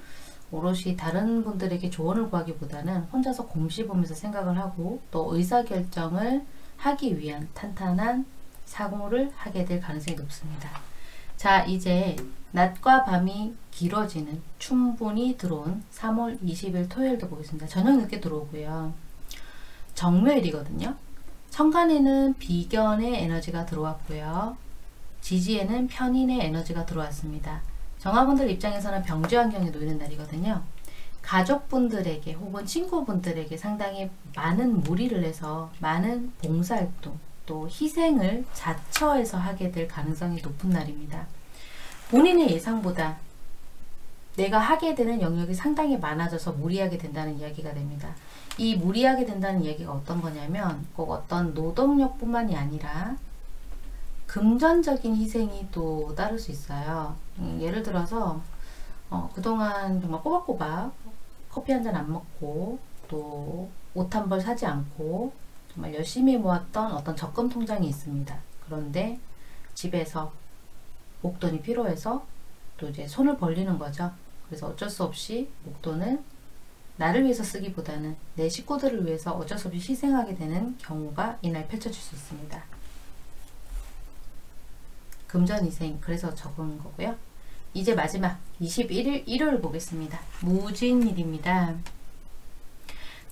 오롯이 다른 분들에게 조언을 구하기보다는 혼자서 곰씹으면서 생각을 하고 또 의사결정을 하기 위한 탄탄한 사고를 하게 될 가능성이 높습니다. 자, 이제 낮과 밤이 길어지는 춘분이 들어온 3월 20일 토요일도 보겠습니다. 저녁 늦게 들어오고요. 정묘일이거든요. 천간에는 비견의 에너지가 들어왔고요. 지지에는 편인의 에너지가 들어왔습니다. 정화분들 입장에서는 병지 환경에 놓이는 날이거든요. 가족분들에게 혹은 친구분들에게 상당히 많은 무리를 해서 많은 봉사활동 또 희생을 자처해서 하게 될 가능성이 높은 날입니다. 본인의 예상보다 내가 하게 되는 영역이 상당히 많아져서 무리하게 된다는 이야기가 됩니다. 이 무리하게 된다는 이야기가 어떤 거냐면 꼭 어떤 노동력 뿐만이 아니라 금전적인 희생이 또 따를 수 있어요. 예를 들어서 그동안 정말 꼬박꼬박 커피 한잔 안 먹고 또 옷 한 벌 사지 않고 정말 열심히 모았던 어떤 적금 통장이 있습니다. 그런데 집에서 목돈이 필요해서 또 이제 손을 벌리는 거죠. 그래서 어쩔 수 없이 목돈을 나를 위해서 쓰기보다는 내 식구들을 위해서 어쩔 수 없이 희생하게 되는 경우가 이날 펼쳐질 수 있습니다. 금전희생, 그래서 적은 거고요. 이제 마지막 21일 일요일 보겠습니다. 무진일입니다.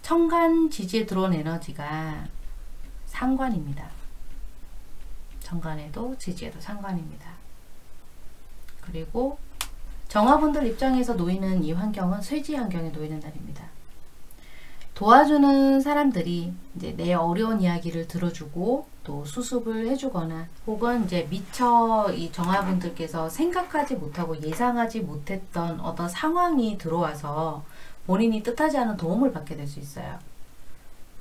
천간 지지에 들어온 에너지가 상관입니다. 천간에도 지지에도 상관입니다. 그리고 정화분들 입장에서 놓이는 이 환경은 쇠지 환경에 놓이는 날입니다. 도와주는 사람들이 이제 내 어려운 이야기를 들어주고 또 수습을 해주거나 혹은 이제 미처 이 정화분들께서 생각하지 못하고 예상하지 못했던 어떤 상황이 들어와서 본인이 뜻하지 않은 도움을 받게 될 수 있어요.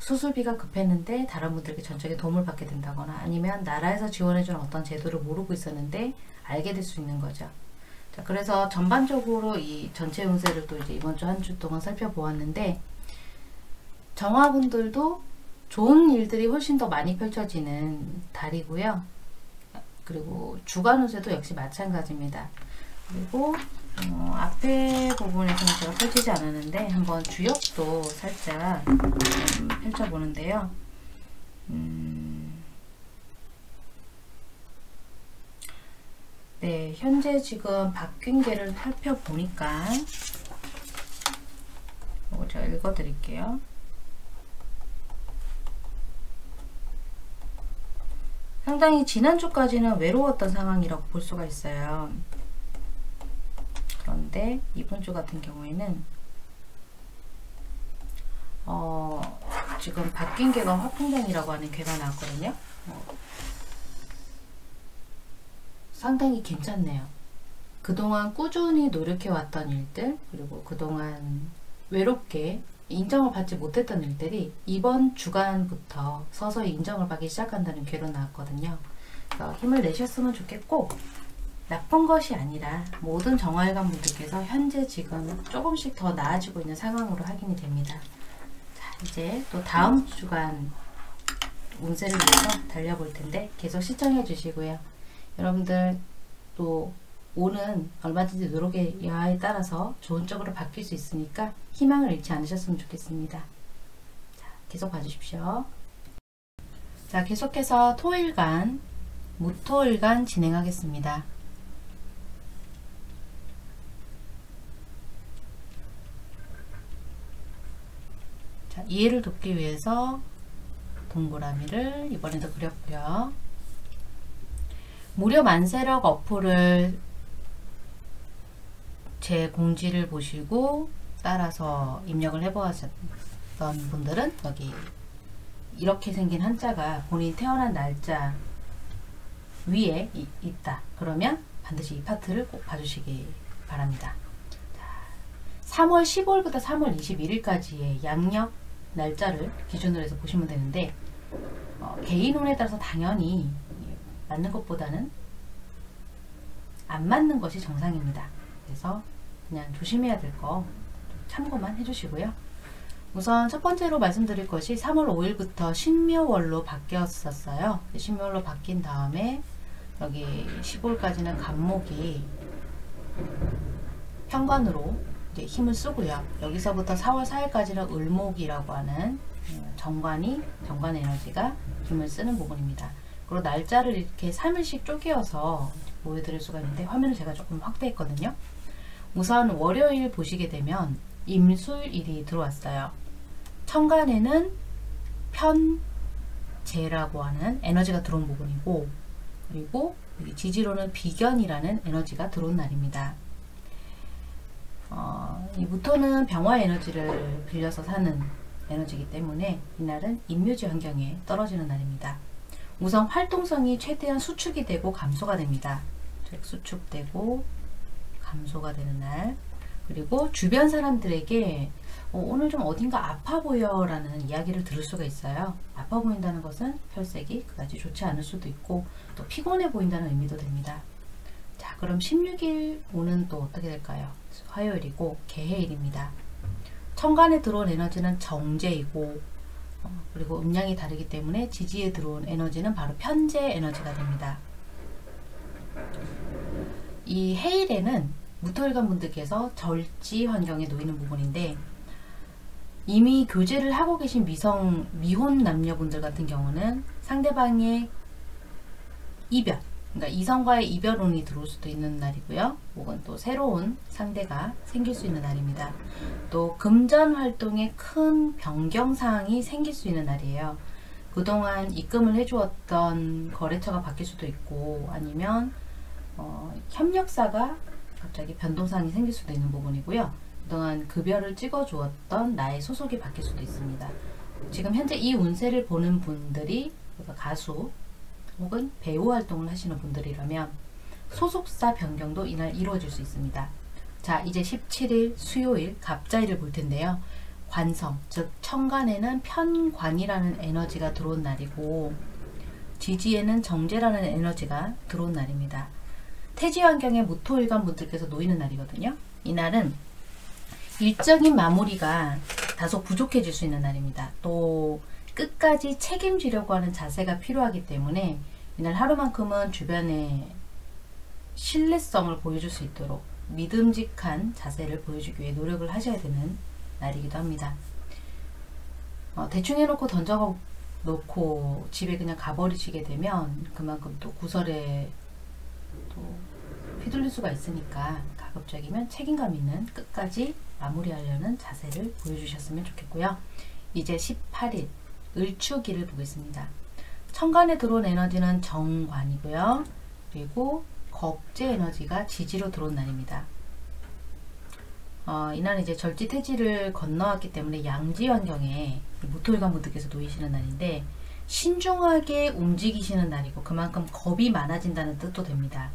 수술비가 급했는데 다른 분들께 전적인 도움을 받게 된다거나 아니면 나라에서 지원해주는 어떤 제도를 모르고 있었는데 알게 될 수 있는 거죠. 자, 그래서 전반적으로 이 전체 운세를 또 이제 이번 주 한 주 동안 살펴보았는데 정화분들도 좋은 일들이 훨씬 더 많이 펼쳐지는 달이고요. 그리고 주간 운세도 역시 마찬가지입니다. 그리고 앞에 부분에서는 제가 펼치지 않았는데 한번 주역도 살짝 펼쳐보는데요. 네, 현재 지금 바뀐 개를 살펴보니까 이거 제가 읽어드릴게요. 상당히 지난주까지는 외로웠던 상황이라고 볼 수가 있어요. 그런데 이번주 같은 경우에는 지금 바뀐 개가 화풍장이라고 하는 개가 나왔거든요. 상당히 괜찮네요. 그동안 꾸준히 노력해왔던 일들 그리고 그동안 외롭게 인정을 받지 못했던 일들이 이번 주간부터 서서히 인정을 받기 시작한다는 괴로 나왔거든요. 그래서 힘을 내셨으면 좋겠고 나쁜 것이 아니라 모든 정화일관 분들께서 현재 지금 조금씩 더 나아지고 있는 상황으로 확인이 됩니다. 자, 이제 또 다음 주간 운세를 위해서 달려볼 텐데 계속 시청해 주시고요. 여러분들 또 오는 얼마든지 노력의 여하에 따라서 좋은 쪽으로 바뀔 수 있으니까 희망을 잃지 않으셨으면 좋겠습니다. 자, 계속 봐주십시오. 자, 계속해서 토일간, 무토일간 진행하겠습니다. 자, 이해를 돕기 위해서 동그라미를 이번에도 그렸고요. 무료 만세력 어플을 제 공지를 보시고 따라서 입력을 해보셨던 분들은 여기 이렇게 생긴 한자가 본인 태어난 날짜 위에 있다. 그러면 반드시 이 파트를 꼭 봐주시기 바랍니다. 3월 15일부터 3월 21일까지의 양력 날짜를 기준으로 해서 보시면 되는데 개인운에 따라서 당연히 맞는 것보다는 안 맞는 것이 정상입니다. 그래서 그냥 조심해야 될 거 참고만 해주시고요. 우선 첫 번째로 말씀드릴 것이 3월 5일부터 신묘월로 바뀌었었어요. 신묘월로 바뀐 다음에 여기 15일까지는 간목이 편관으로 이제 힘을 쓰고요. 여기서부터 4월 4일까지는 을목이라고 하는 정관의 에너지가 힘을 쓰는 부분입니다. 그리고 날짜를 이렇게 3일씩 쪼개어서 보여드릴 수가 있는데 화면을 제가 조금 확대했거든요. 우선 월요일 보시게 되면 임술일이 들어왔어요. 천간에는 편재라고 하는 에너지가 들어온 부분이고, 그리고 여기 지지로는 비견이라는 에너지가 들어온 날입니다. 이부터는 병화의 에너지를 빌려서 사는 에너지이기 때문에 이날은 인묘지 환경에 떨어지는 날입니다. 우선 활동성이 최대한 수축이 되고 감소가 됩니다. 즉 수축되고 감소가 되는 날. 그리고 주변 사람들에게 오늘 좀 어딘가 아파 보여 라는 이야기를 들을 수가 있어요. 아파 보인다는 것은 혈색이 그다지 좋지 않을 수도 있고 또 피곤해 보인다는 의미도 됩니다. 자, 그럼 16일 오는 또 어떻게 될까요? 화요일이고 개해일입니다. 천간에 들어온 에너지는 정제이고 그리고 음양이 다르기 때문에 지지에 들어온 에너지는 바로 편재 에너지가 됩니다. 이 해일에는 무토일관 분들께서 절지 환경에 놓이는 부분인데 이미 교제를 하고 계신 미혼 남녀분들 같은 경우는 상대방의 이별, 그러니까 이성과의 이별운이 들어올 수도 있는 날이고요. 혹은 또 새로운 상대가 생길 수 있는 날입니다. 또 금전 활동에 큰 변경사항이 생길 수 있는 날이에요. 그동안 입금을 해주었던 거래처가 바뀔 수도 있고 아니면 협력사가 갑자기 변동사항이 생길 수도 있는 부분이고요. 그동안 급여를 찍어주었던 나의 소속이 바뀔 수도 있습니다. 지금 현재 이 운세를 보는 분들이 그러니까 가수 혹은 배우 활동을 하시는 분들이라면 소속사 변경도 이날 이루어질 수 있습니다. 자, 이제 17일 수요일 갑자일을 볼 텐데요. 관성, 즉 천간에는 편관이라는 에너지가 들어온 날이고 지지에는 정제라는 에너지가 들어온 날입니다. 태지 환경에 무토일관 분들께서 놓이는 날이거든요. 이날은 일적인 마무리가 다소 부족해질 수 있는 날입니다. 또 끝까지 책임지려고 하는 자세가 필요하기 때문에 이날 하루만큼은 주변에 신뢰성을 보여줄 수 있도록 믿음직한 자세를 보여주기 위해 노력을 하셔야 되는 날이기도 합니다. 대충 해놓고 던져놓고 집에 그냥 가버리시게 되면 그만큼 또 구설에 또 휘둘릴 수가 있으니까 가급적이면 책임감 있는 끝까지 마무리하려는 자세를 보여주셨으면 좋겠고요. 이제 18일 을추기를 보겠습니다. 천간에 들어온 에너지는 정관이고요. 그리고 겁재 에너지가 지지로 들어온 날입니다. 이날 이제 절지 태지를 건너왔기 때문에 양지 환경에 무토일관 분들께서 놓이시는 날인데 신중하게 움직이시는 날이고 그만큼 겁이 많아진다는 뜻도 됩니다.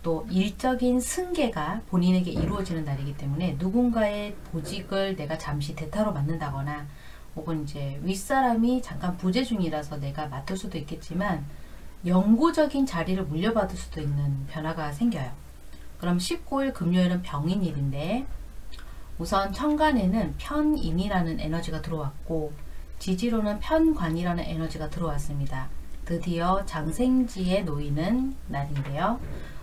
또 일적인 승계가 본인에게 이루어지는 날이기 때문에 누군가의 보직을 내가 잠시 대타로 맡는다거나 혹은 이제 윗사람이 잠깐 부재 중이라서 내가 맡을 수도 있겠지만 영구적인 자리를 물려받을 수도 있는 변화가 생겨요. 그럼 19일 금요일은 병인일인데 우선 천간에는 편인이라는 에너지가 들어왔고 지지로는 편관이라는 에너지가 들어왔습니다. 드디어 장생지에 놓이는 날인데요.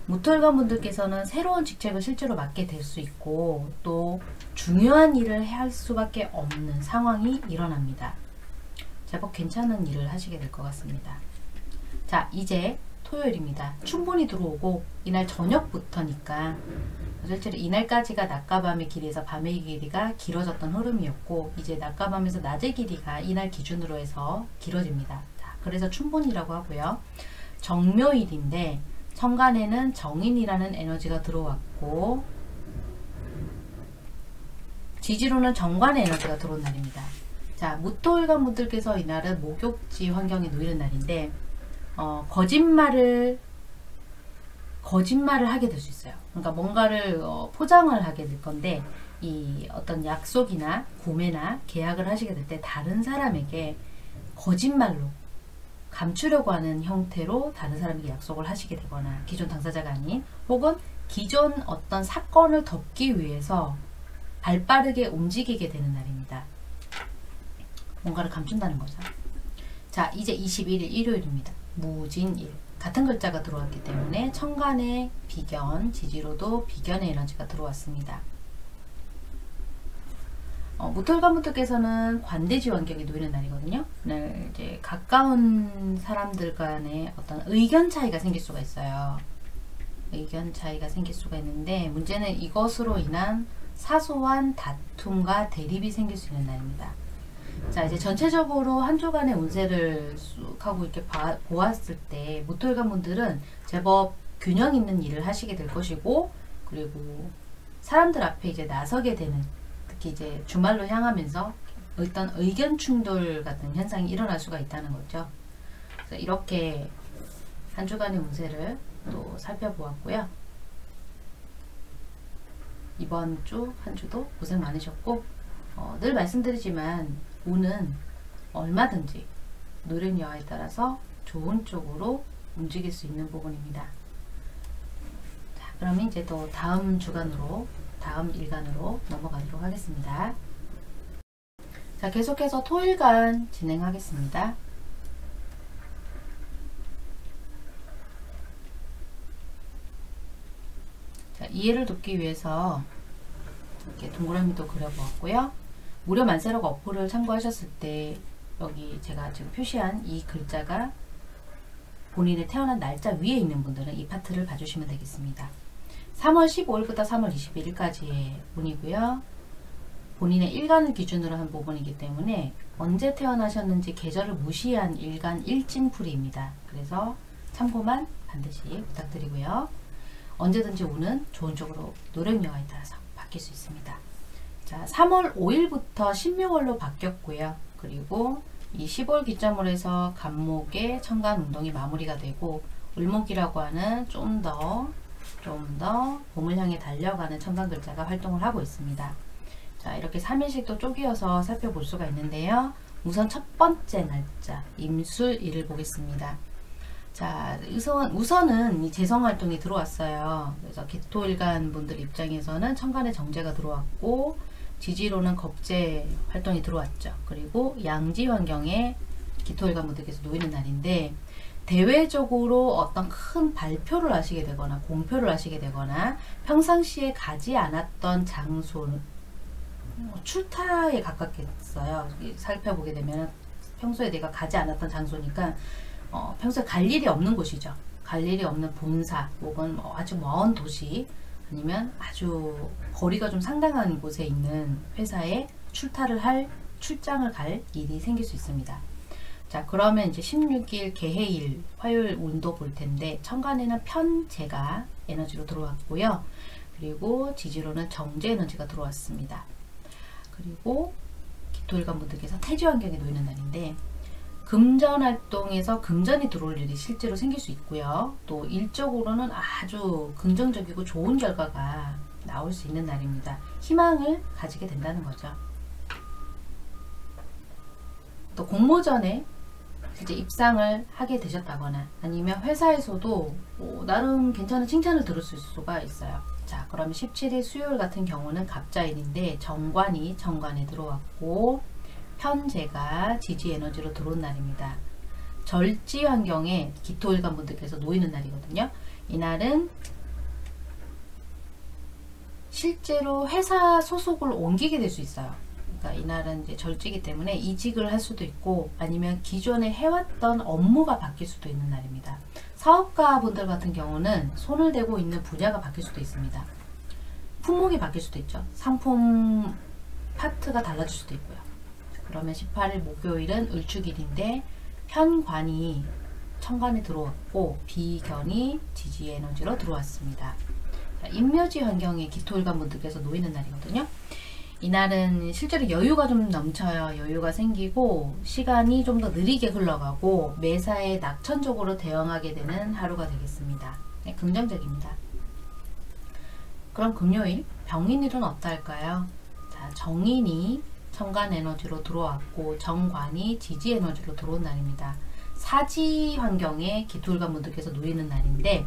무토일관 분들께서는 새로운 직책을 실제로 맡게 될 수 있고 또 중요한 일을 할 수밖에 없는 상황이 일어납니다. 제법 괜찮은 일을 하시게 될 것 같습니다. 자, 이제 토요일입니다. 충분히 들어오고 이날 저녁부터니까 실제로 이날까지가 낮과 밤의 길이에서 밤의 길이가 길어졌던 흐름이었고 이제 낮과 밤에서 낮의 길이가 이날 기준으로 해서 길어집니다. 자, 그래서 춘분이라고 하고요. 정묘일인데 천간에는 정인이라는 에너지가 들어왔고 지지로는 정관의 에너지가 들어온 날입니다. 자, 무토일관 분들께서 이날은 목욕지 환경에 놓이는 날인데 거짓말을 거짓말을 하게 될 수 있어요. 그러니까 뭔가를 포장을 하게 될 건데, 이 어떤 약속이나 구매나 계약을 하시게 될 때 다른 사람에게 거짓말로 감추려고 하는 형태로 다른 사람에게 약속을 하시게 되거나, 기존 당사자가 아닌 혹은 기존 어떤 사건을 덮기 위해서 발빠르게 움직이게 되는 날입니다. 뭔가를 감춘다는 거죠. 자, 이제 21일 일요일입니다. 무진일. 같은 글자가 들어왔기 때문에 천간에 비견, 지지로도 비견의 에너지가 들어왔습니다. 무털관분들께서는 관대지 원격이 놓이는 날이거든요. 오늘 이제 가까운 사람들 간에 어떤 의견 차이가 생길 수가 있어요. 의견 차이가 생길 수가 있는데, 문제는 이것으로 인한 사소한 다툼과 대립이 생길 수 있는 날입니다. 자, 이제 전체적으로 한 주간의 운세를 쑥 하고 이렇게 보았을 때 무토일관분들은 제법 균형 있는 일을 하시게 될 것이고, 그리고 사람들 앞에 이제 나서게 되는, 특히 이제 주말로 향하면서 어떤 의견 충돌 같은 현상이 일어날 수가 있다는 거죠. 그래서 이렇게 한 주간의 운세를 또 살펴보았고요. 이번 주 한 주도 고생 많으셨고, 늘 말씀드리지만 운은 얼마든지 노력 여하에 따라서 좋은 쪽으로 움직일 수 있는 부분입니다. 자, 그럼 이제 또 다음 주간으로, 다음 일간으로 넘어가도록 하겠습니다. 자, 계속해서 토일간 진행하겠습니다. 자, 이해를 돕기 위해서 이렇게 동그라미도 그려보았고요. 무료 만세록 어플을 참고하셨을 때 여기 제가 지금 표시한 이 글자가 본인의 태어난 날짜 위에 있는 분들은 이 파트를 봐주시면 되겠습니다. 3월 15일부터 3월 21일까지의 운이고요. 본인의 일간을 기준으로 한 부분이기 때문에 언제 태어나셨는지 계절을 무시한 일간 일진풀이입니다. 그래서 참고만 반드시 부탁드리고요. 언제든지 운은 좋은 쪽으로 노력 여하에 따라서 바뀔 수 있습니다. 자, 3월 5일부터 신묘월로 바뀌었고요. 그리고 이 10월 기점으로 해서 간목의 천간 운동이 마무리가 되고, 을목이라고 하는 좀 더 봄을 향해 달려가는 천간 글자가 활동을 하고 있습니다. 자, 이렇게 3일씩 또 쪼개어서 살펴볼 수가 있는데요. 우선 첫 번째 날짜 임술일을 보겠습니다. 자, 우선은 이 재성활동이 들어왔어요. 그래서 개토일간 분들 입장에서는 천간에 정제가 들어왔고, 지지로는 겁재 활동이 들어왔죠. 그리고 양지 환경에 개토일간 분들께서 놓이는 날인데, 대외적으로 어떤 큰 발표를 하시게 되거나 공표를 하시게 되거나 평상시에 가지 않았던 장소, 출타에 가깝겠어요. 살펴보게 되면 평소에 내가 가지 않았던 장소니까 평소에 갈 일이 없는 곳이죠. 갈 일이 없는 본사 혹은 아주 먼 도시, 아니면 아주 거리가 좀 상당한 곳에 있는 회사에 출장을 갈 일이 생길 수 있습니다. 자, 그러면 이제 16일 개해일 화요일 운도 볼 텐데, 천간에는 편재가 에너지로 들어왔고요. 그리고 지지로는 정제 에너지가 들어왔습니다. 그리고 기토일관 분들께서 태지 환경에 놓이는 날인데, 금전 활동에서 금전이 들어올 일이 실제로 생길 수 있고요. 또 일적으로는 아주 긍정적이고 좋은 결과가 나올 수 있는 날입니다. 희망을 가지게 된다는 거죠. 또 공모전에 실제 입상을 하게 되셨다거나, 아니면 회사에서도 나름 괜찮은 칭찬을 들을 수 있을 수가 있어요. 자, 그럼 17일 수요일 같은 경우는 갑자일인데, 정관이 정관에 들어왔고 편재가 지지 에너지로 들어온 날입니다. 절지 환경에 기토일관 분들께서 놓이는 날이거든요. 이날은 실제로 회사 소속을 옮기게 될 수 있어요. 그러니까 이날은 이제 절지이기 때문에 이직을 할 수도 있고, 아니면 기존에 해왔던 업무가 바뀔 수도 있는 날입니다. 사업가 분들 같은 경우는 손을 대고 있는 분야가 바뀔 수도 있습니다. 품목이 바뀔 수도 있죠. 상품 파트가 달라질 수도 있고요. 그러면 18일 목요일은 을축일인데, 편관이 천간에 들어왔고 비견이 지지 에너지로 들어왔습니다. 자, 인묘지 환경에 기토일관 분들께서 놓이는 날이거든요. 이날은 실제로 여유가 좀 넘쳐요. 여유가 생기고 시간이 좀 더 느리게 흘러가고 매사에 낙천적으로 대응하게 되는 하루가 되겠습니다. 네, 긍정적입니다. 그럼 금요일 병인일은 어떨까요? 자, 정인이 천간에너지로 들어왔고 정관이 지지에너지로 들어온 날입니다. 사지 환경에 기토일관 분들께서 놓이는 날인데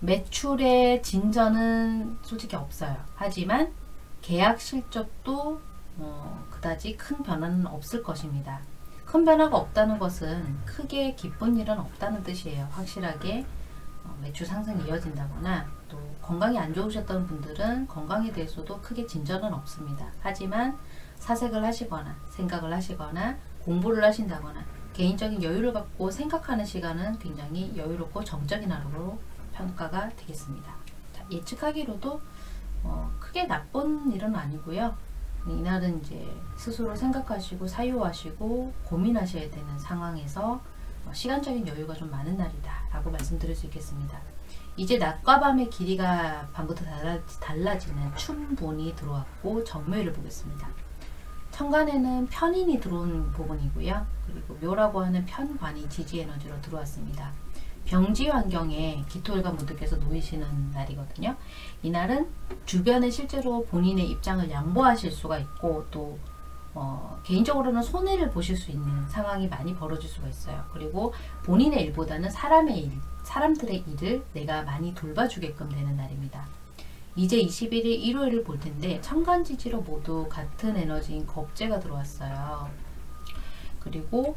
매출의 진전은 솔직히 없어요. 하지만 계약 실적도 그다지 큰 변화는 없을 것입니다. 큰 변화가 없다는 것은 크게 기쁜 일은 없다는 뜻이에요. 확실하게 매출 상승이 이어진다거나 또 건강이 안 좋으셨던 분들은 건강에 대해서도 크게 진전은 없습니다. 하지만 사색을 하시거나 생각을 하시거나 공부를 하신다거나 개인적인 여유를 갖고 생각하는 시간은 굉장히 여유롭고 정적인 하루로 평가가 되겠습니다. 자, 예측하기로도 크게 나쁜 일은 아니고요. 이날은 이제 스스로 생각하시고 사유하시고 고민하셔야 되는 상황에서 시간적인 여유가 좀 많은 날이다 라고 말씀드릴 수 있겠습니다. 이제 낮과 밤의 길이가 밤부터 달라지는 춘분이 들어왔고 정묘일을 보겠습니다. 천간에는 편인이 들어온 부분이고요. 그리고 묘라고 하는 편관이 지지에너지로 들어왔습니다. 병지 환경에 기토일관 분들께서 놓이시는 날이거든요. 이날은 주변에 실제로 본인의 입장을 양보하실 수가 있고 또 개인적으로는 손해를 보실 수 있는 상황이 많이 벌어질 수가 있어요. 그리고 본인의 일보다는 사람들의 일을 내가 많이 돌봐주게끔 되는 날입니다. 이제 21일 일요일을 볼 텐데 천간지지로 모두 같은 에너지인 겁재가 들어왔어요. 그리고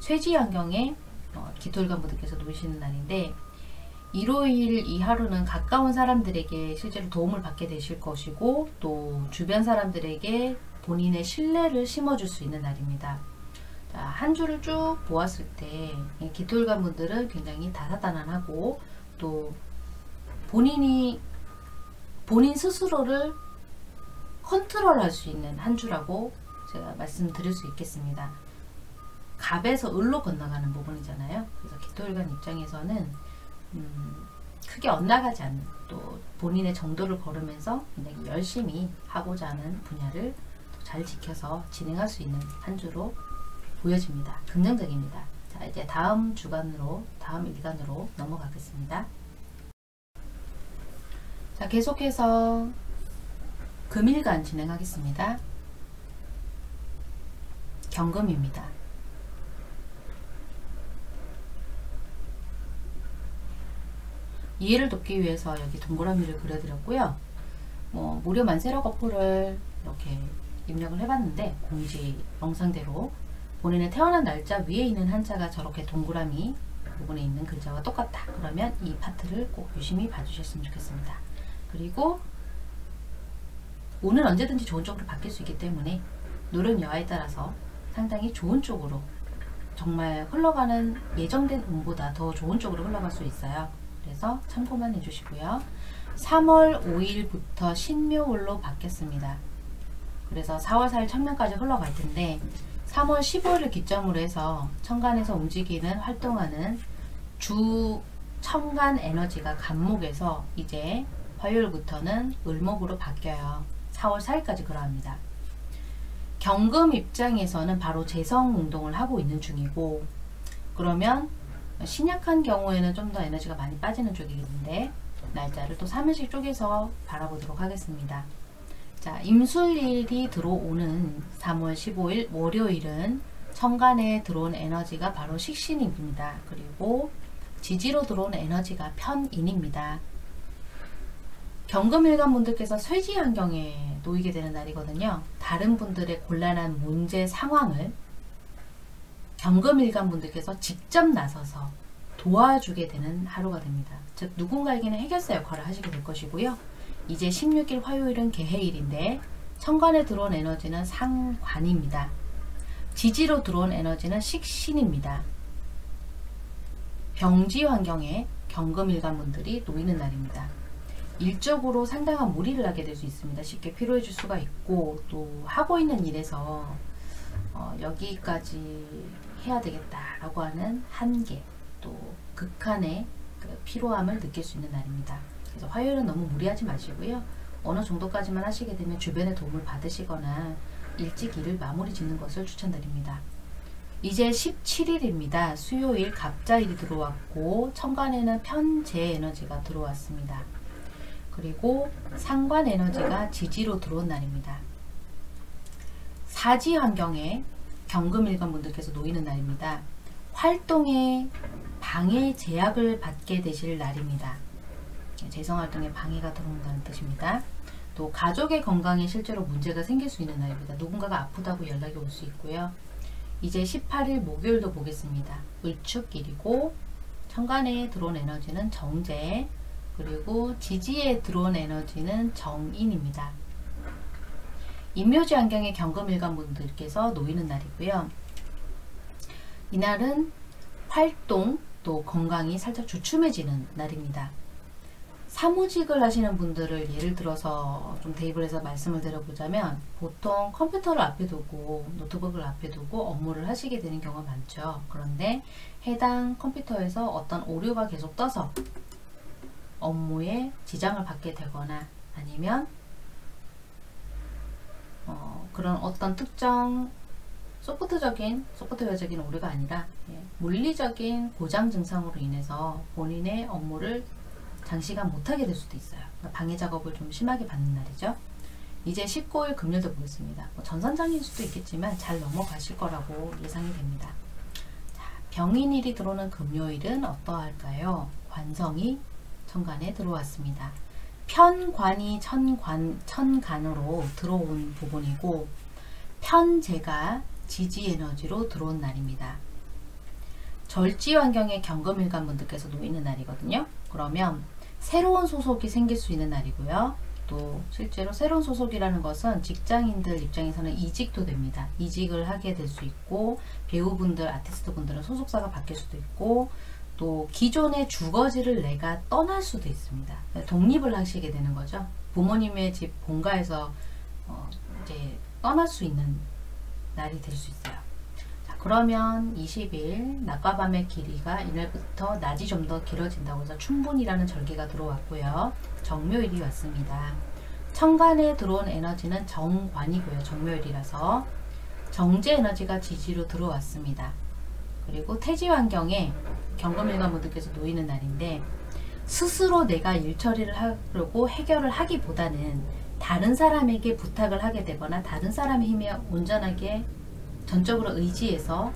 쇠지 환경에 기토일관 분들께서 놓이시는 날인데 일요일 이 하루는 가까운 사람들에게 실제로 도움을 받게 되실 것이고 또 주변 사람들에게 본인의 신뢰를 심어줄 수 있는 날입니다. 자, 한 주를 쭉 보았을 때 기토일관 분들은 굉장히 다사다난하고 또 본인 스스로를 컨트롤할 수 있는 한 주라고 제가 말씀드릴 수 있겠습니다. 갑에서 을로 건너가는 부분이잖아요. 그래서 기토일관 입장에서는 크게 엇나가지 않는 또 본인의 정도를 걸으면서 굉장히 열심히 하고자 하는 분야를 잘 지켜서 진행할 수 있는 한 주로 보여집니다. 긍정적입니다. 자, 이제 다음 일간으로 넘어가겠습니다. 자, 계속해서 금일간 진행하겠습니다. 경금입니다. 이해를 돕기 위해서 여기 동그라미를 그려드렸고요. 무료 만세력 어플을 이렇게 입력을 해봤는데 공지 영상대로 본인의 태어난 날짜 위에 있는 한자가 저렇게 동그라미 부분에 있는 글자와 똑같다. 그러면 이 파트를 꼭 유심히 봐주셨으면 좋겠습니다. 그리고 운은 언제든지 좋은 쪽으로 바뀔 수 있기 때문에 노름 여하에 따라서 상당히 좋은 쪽으로 정말 흘러가는 예정된 운보다 더 좋은 쪽으로 흘러갈 수 있어요. 그래서 참고만 해주시고요. 3월 5일부터 신묘월로 바뀌었습니다. 그래서 4월 4일 청명까지 흘러갈 텐데 3월 15일을 기점으로 해서 천간에서 움직이는 활동하는 주 천간 에너지가 간목에서 이제 화요일부터는 을목으로 바뀌어요. 4월 4일까지 그러합니다. 경금 입장에서는 바로 재성 운동을 하고 있는 중이고 그러면 신약한 경우에는 좀 더 에너지가 많이 빠지는 쪽이겠는데 날짜를 또 3일씩 쪼개서 바라보도록 하겠습니다. 자, 임술일이 들어오는 3월 15일 월요일은 천간에 들어온 에너지가 바로 식신입니다. 그리고 지지로 들어온 에너지가 편인입니다. 경금일간 분들께서 쇠지 환경에 놓이게 되는 날이거든요. 다른 분들의 곤란한 문제 상황을 경금일간 분들께서 직접 나서서 도와주게 되는 하루가 됩니다. 즉 누군가에게는 해결사 역할을 하시게 될 것이고요. 이제 16일 화요일은 개해일인데 천간에 들어온 에너지는 상관입니다. 지지로 들어온 에너지는 식신입니다. 병지 환경에 경금일간 분들이 놓이는 날입니다. 일적으로 상당한 무리를 하게 될 수 있습니다. 쉽게 피로해질 수가 있고 또 하고 있는 일에서 여기까지 해야 되겠다라고 하는 한계 또 극한의 피로함을 느낄 수 있는 날입니다. 그래서 화요일은 너무 무리하지 마시고요. 어느 정도까지만 하시게 되면 주변의 도움을 받으시거나 일찍 일을 마무리 짓는 것을 추천드립니다. 이제 17일입니다. 수요일 갑자일이 들어왔고 천간에는 편재 에너지가 들어왔습니다. 그리고 상관 에너지가 지지로 들어온 날입니다. 사지 환경에 경금일관 분들께서 놓이는 날입니다. 활동에 방해 제약을 받게 되실 날입니다. 재성활동에 방해가 들어온다는 뜻입니다. 또 가족의 건강에 실제로 문제가 생길 수 있는 날입니다. 누군가가 아프다고 연락이 올 수 있고요. 이제 18일 목요일도 보겠습니다. 을축일이고 천간에 들어온 에너지는 정재, 그리고 지지에 들어온 에너지는 정인입니다. 임묘지 환경에 경금일관 분들께서 놓이는 날이고요. 이날은 활동 또 건강이 살짝 주춤해지는 날입니다. 사무직을 하시는 분들을 예를 들어서 좀 대입을 해서 말씀을 드려보자면, 보통 컴퓨터를 앞에 두고 노트북을 앞에 두고 업무를 하시게 되는 경우가 많죠. 그런데 해당 컴퓨터에서 어떤 오류가 계속 떠서 업무에 지장을 받게 되거나, 아니면 그런 어떤 특정 소프트웨어적인 오류가 아니라 물리적인 고장 증상으로 인해서 본인의 업무를 장시간 못하게 될 수도 있어요. 방해 작업을 좀 심하게 받는 날이죠. 이제 19일 금요일도 보겠습니다. 전선장일 수도 있겠지만 잘 넘어가실 거라고 예상이 됩니다. 자, 병인일이 들어오는 금요일은 어떠할까요? 관성이 천간에 들어왔습니다. 편관이 천간으로 들어온 부분이고, 편재가 지지 에너지로 들어온 날입니다. 절지 환경에 경금일관 분들께서 놓이는 날이거든요. 그러면 새로운 소속이 생길 수 있는 날이고요. 또 실제로 새로운 소속이라는 것은 직장인들 입장에서는 이직도 됩니다. 이직을 하게 될 수 있고, 배우분들, 아티스트분들은 소속사가 바뀔 수도 있고, 또 기존의 주거지를 내가 떠날 수도 있습니다. 독립을 하시게 되는 거죠. 부모님의 집 본가에서 이제 떠날 수 있는 날이 될 수 있어요. 자, 그러면 20일 낮과 밤의 길이가 이날부터 낮이 좀 더 길어진다고 해서 춘분이라는 절기가 들어왔고요. 정묘일이 왔습니다. 천간에 들어온 에너지는 정관이고요. 정묘일이라서 정제 에너지가 지지로 들어왔습니다. 그리고 태지 환경에 경금일관 분들께서 놓이는 날인데, 스스로 내가 일처리를 하려고 해결을 하기보다는 다른 사람에게 부탁을 하게 되거나 다른 사람의 힘에 온전하게 전적으로 의지해서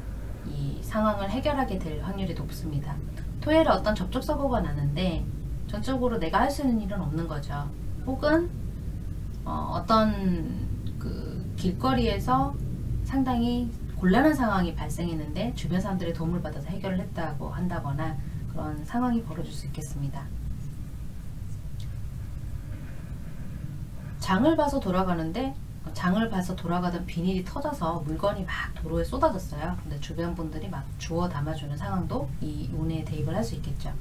이 상황을 해결하게 될 확률이 높습니다. 토요일에 어떤 접촉사고가 나는데 전적으로 내가 할 수 있는 일은 없는 거죠. 혹은 어떤 그 길거리에서 상당히 곤란한 상황이 발생했는데 주변 사람들의 도움을 받아서 해결을 했다고 한다거나, 그런 상황이 벌어질 수 있겠습니다. 장을 봐서 돌아가는데, 장을 봐서 돌아가던 비닐이 터져서 물건이 막 도로에 쏟아졌어요. 근데 주변 분들이 막 주워 담아주는 상황도 이 운에 대입을 할 수 있겠죠.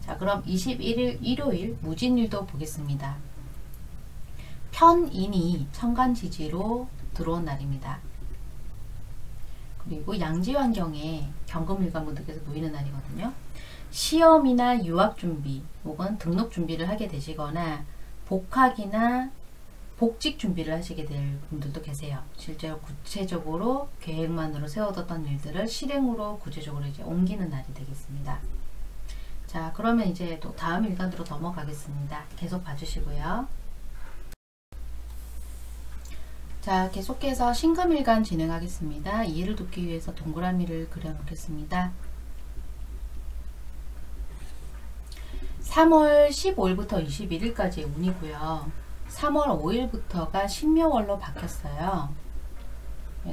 자, 그럼 21일 일요일 무진일도 보겠습니다. 편인이 천간지지로 들어온 날입니다. 그리고 양지 환경에 경금일관 분들께서 놓이는 날이거든요. 시험이나 유학 준비 혹은 등록 준비를 하게 되시거나, 복학이나 복직 준비를 하시게 될 분들도 계세요. 실제로 구체적으로 계획만으로 세워뒀던 일들을 실행으로 구체적으로 이제 옮기는 날이 되겠습니다. 자, 그러면 이제 또 다음 일간으로 넘어가겠습니다. 계속 봐주시고요. 자, 계속해서 신금일간 진행하겠습니다. 이해를 돕기 위해서 동그라미를 그려놓겠습니다. 3월 15일부터 21일까지의 운이고요. 3월 5일부터가 신묘월로 바뀌었어요.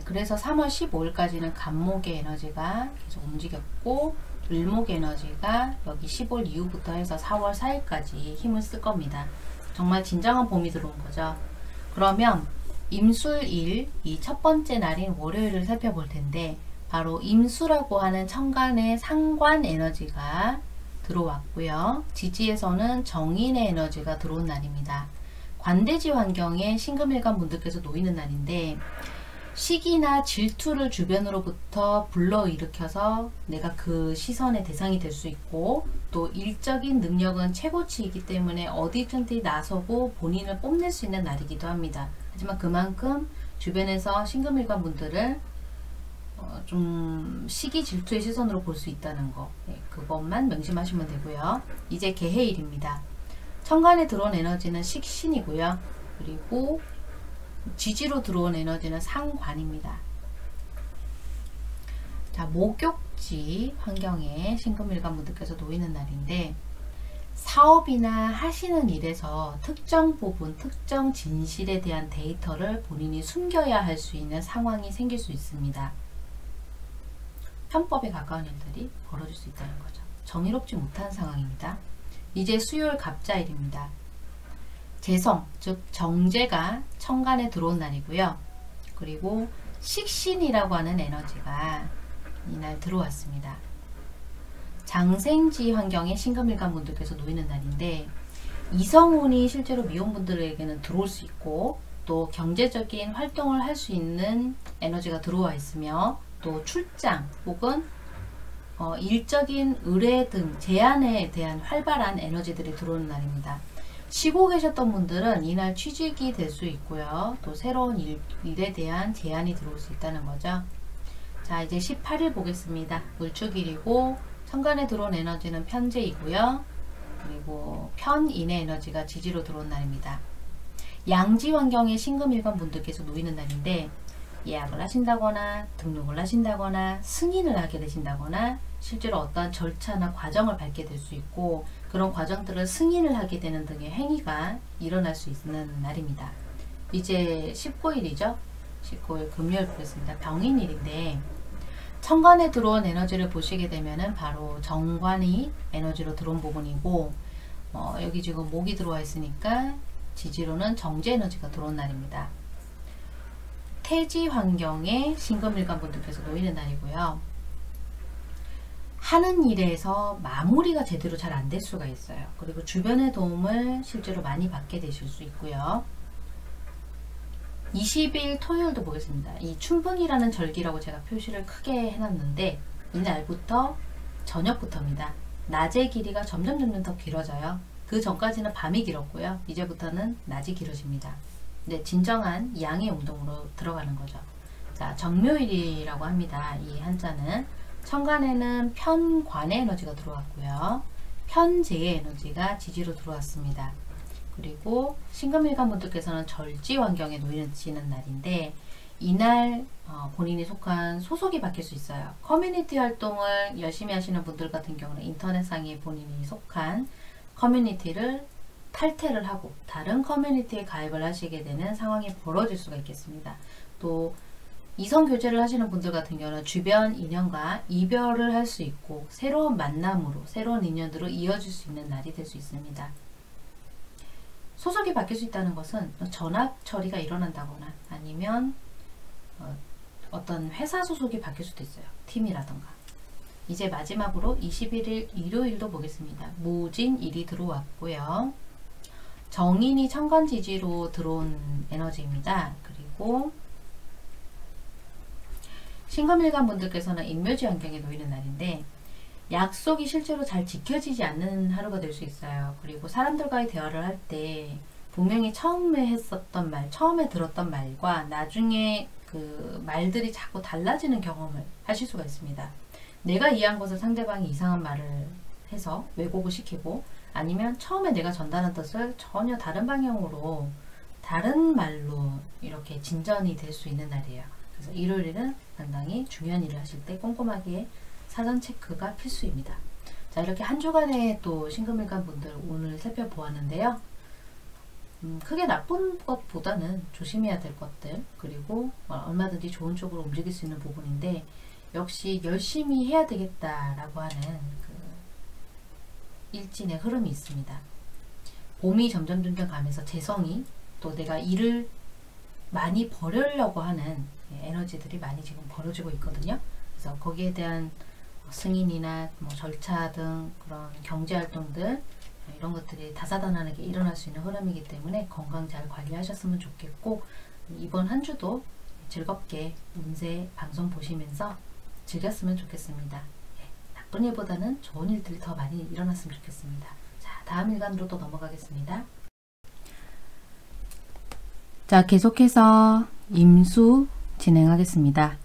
그래서 3월 15일까지는 간목의 에너지가 계속 움직였고, 을목의 에너지가 여기 10월 이후부터 해서 4월 4일까지 힘을 쓸 겁니다. 정말 진정한 봄이 들어온 거죠. 그러면 임술일, 이 첫 번째 날인 월요일을 살펴볼 텐데, 바로 임수라고 하는 천간의 상관 에너지가 들어왔고요. 지지에서는 정인의 에너지가 들어온 날입니다. 관대지 환경에 신금일관 분들께서 놓이는 날인데, 시기나 질투를 주변으로부터 불러일으켜서 내가 그 시선의 대상이 될 수 있고, 또 일적인 능력은 최고치이기 때문에 어디든지 나서고 본인을 뽐낼 수 있는 날이기도 합니다. 하지만 그만큼 주변에서 신금일관 분들을 좀 시기 질투의 시선으로 볼 수 있다는 거, 그것만 명심하시면 되고요. 이제 개해일입니다. 천간에 들어온 에너지는 식신이고요. 그리고 지지로 들어온 에너지는 상관입니다. 자, 목욕지 환경에 신금일관분들께서 놓이는 날인데, 사업이나 하시는 일에서 특정 부분, 특정 진실에 대한 데이터를 본인이 숨겨야 할 수 있는 상황이 생길 수 있습니다. 편법에 가까운 일들이 벌어질 수 있다는 거죠. 정의롭지 못한 상황입니다. 이제 수요일 갑자일입니다. 재성, 즉 정제가 천간에 들어온 날이고요. 그리고 식신이라고 하는 에너지가 이날 들어왔습니다. 장생지 환경에 신금일관분들께서 놓이는 날인데, 이성운이 실제로 미혼분들에게는 들어올 수 있고, 또 경제적인 활동을 할 수 있는 에너지가 들어와 있으며, 또 출장 혹은 일적인 의뢰 등 제안에 대한 활발한 에너지들이 들어오는 날입니다. 쉬고 계셨던 분들은 이날 취직이 될 수 있고요. 또 새로운 일에 대한 제안이 들어올 수 있다는 거죠. 자, 이제 18일 보겠습니다. 물축일이고 천간에 들어온 에너지는 편재이고요. 그리고 편인의 에너지가 지지로 들어온 날입니다. 양지 환경에 신금일관 분들께서 놓이는 날인데, 예약을 하신다거나 등록을 하신다거나 승인을 하게 되신다거나 실제로 어떠한 절차나 과정을 밟게 될 수 있고, 그런 과정들을 승인을 하게 되는 등의 행위가 일어날 수 있는 날입니다. 이제 19일이죠. 19일 금요일 보겠습니다. 병인일인데, 천간에 들어온 에너지를 보시게 되면은 바로 정관이 에너지로 들어온 부분이고, 여기 지금 목이 들어와 있으니까 지지로는 정제 에너지가 들어온 날입니다. 태지 환경에 신금일관분들께서 놓이는 날이고요. 하는 일에서 마무리가 제대로 잘 안 될 수가 있어요. 그리고 주변의 도움을 실제로 많이 받게 되실 수 있고요. 20일 토요일도 보겠습니다. 이 춘분이라는 절기라고 제가 표시를 크게 해놨는데, 이날부터 저녁부터입니다. 낮의 길이가 점점 더 길어져요. 그 전까지는 밤이 길었고요. 이제부터는 낮이 길어집니다. 네, 진정한 양의 운동으로 들어가는 거죠. 자, 정묘일이라고 합니다. 이 한자는 천간에는 편관의 에너지가 들어왔고요. 편재의 에너지가 지지로 들어왔습니다. 그리고 신금일관분들께서는 절지 환경에 놓이는 날인데, 이날 본인이 속한 소속이 바뀔 수 있어요. 커뮤니티 활동을 열심히 하시는 분들 같은 경우는 인터넷상에 본인이 속한 커뮤니티를 탈퇴를 하고 다른 커뮤니티에 가입을 하시게 되는 상황이 벌어질 수가 있겠습니다. 또 이성교제를 하시는 분들 같은 경우는 주변 인연과 이별을 할 수 있고, 새로운 만남으로, 새로운 인연으로 이어질 수 있는 날이 될 수 있습니다. 소속이 바뀔 수 있다는 것은 전학 처리가 일어난다거나, 아니면 어떤 회사 소속이 바뀔 수도 있어요. 팀이라던가. 이제 마지막으로 21일 일요일도 보겠습니다. 무진일이 들어왔고요. 정인이 천간지지로 들어온 에너지입니다. 그리고 신금일관 분들께서는 인묘지 환경에 놓이는 날인데, 약속이 실제로 잘 지켜지지 않는 하루가 될 수 있어요. 그리고 사람들과의 대화를 할 때 분명히 처음에 했었던 말, 처음에 들었던 말과 나중에 그 말들이 자꾸 달라지는 경험을 하실 수가 있습니다. 내가 이해한 것을 상대방이 이상한 말을 해서 왜곡을 시키고, 아니면 처음에 내가 전달한 뜻을 전혀 다른 방향으로, 다른 말로 이렇게 진전이 될 수 있는 날이에요. 그래서 일요일은 상당히 중요한 일을 하실 때 꼼꼼하게 사전 체크가 필수입니다. 자, 이렇게 한 주간에 또 신금일관 분들 오늘 살펴보았는데요. 크게 나쁜 것보다는 조심해야 될 것들, 그리고 얼마든지 좋은 쪽으로 움직일 수 있는 부분인데, 역시 열심히 해야 되겠다라고 하는 그 일진의 흐름이 있습니다. 봄이 점점 가면서 재성이, 또 내가 일을 많이 벌으려고 하는 에너지들이 많이 지금 벌어지고 있거든요. 그래서 거기에 대한 승인이나 뭐 절차 등 그런 경제활동들, 이런 것들이 다사다난하게 일어날 수 있는 흐름이기 때문에 건강 잘 관리하셨으면 좋겠고, 이번 한 주도 즐겁게 운세 방송 보시면서 즐겼으면 좋겠습니다. 나쁜 일보다는 좋은 일들이 더 많이 일어났으면 좋겠습니다. 자, 다음 일간으로 또 넘어가겠습니다. 자, 계속해서 임수 진행하겠습니다.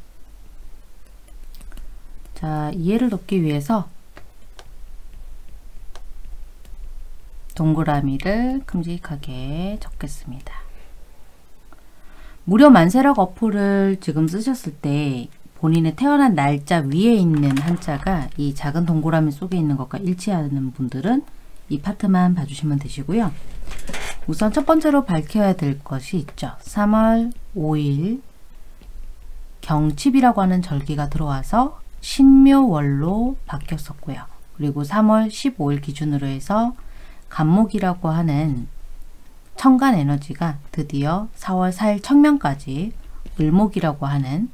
자, 이해를 돕기 위해서 동그라미를 큼직하게 적겠습니다. 무료 만세력 어플을 지금 쓰셨을 때 본인의 태어난 날짜 위에 있는 한자가 이 작은 동그라미 속에 있는 것과 일치하는 분들은 이 파트만 봐주시면 되시고요. 우선 첫 번째로 밝혀야 될 것이 있죠. 3월 5일 경칩이라고 하는 절기가 들어와서 신묘월로 바뀌었었고요. 그리고 3월 15일 기준으로 해서 간목이라고 하는 천간 에너지가 드디어 4월 4일 청명까지 을목이라고 하는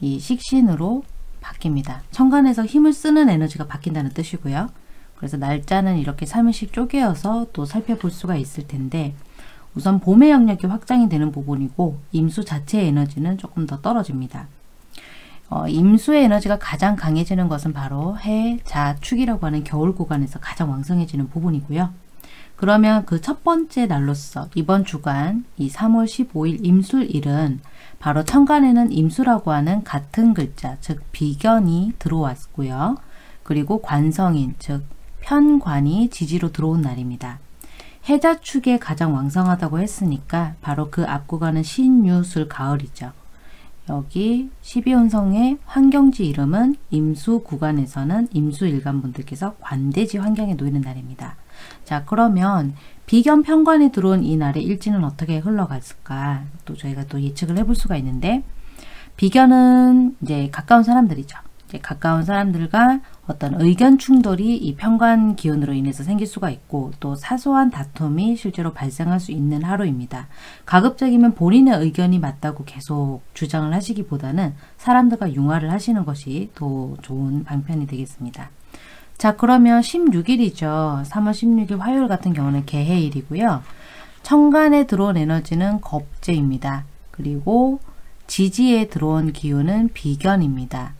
이 식신으로 바뀝니다. 천간에서 힘을 쓰는 에너지가 바뀐다는 뜻이고요. 그래서 날짜는 이렇게 3일씩 쪼개어서 또 살펴볼 수가 있을 텐데, 우선 봄의 영역이 확장이 되는 부분이고 임수 자체의 에너지는 조금 더 떨어집니다. 임수의 에너지가 가장 강해지는 것은 바로 해, 자, 축이라고 하는 겨울 구간에서 가장 왕성해지는 부분이고요. 그러면 그 첫 번째 날로서 이번 주간 이 3월 15일 임술일은 바로 천간에는 임수라고 하는 같은 글자, 즉 비견이 들어왔고요. 그리고 관성인, 즉 편관이 지지로 들어온 날입니다. 해자축에 가장 왕성하다고 했으니까 바로 그 앞구간은 신유술 가을이죠. 여기 12혼성의 환경지 이름은 임수 구간에서는 임수일간 분들께서 관대지 환경에 놓이는 날입니다. 자, 그러면 비견 편관이 들어온 이 날의 일지는 어떻게 흘러갔을까? 또 저희가 또 예측을 해볼 수가 있는데, 비견은 이제 가까운 사람들이죠. 이제 가까운 사람들과 어떤 의견 충돌이 이 편관 기운으로 인해서 생길 수가 있고, 또 사소한 다툼이 실제로 발생할 수 있는 하루입니다. 가급적이면 본인의 의견이 맞다고 계속 주장을 하시기보다는 사람들과 융화를 하시는 것이 더 좋은 방편이 되겠습니다. 자, 그러면 16일이죠. 3월 16일 화요일 같은 경우는 개해일이고요. 천간에 들어온 에너지는 겁재입니다. 그리고 지지에 들어온 기운은 비견입니다.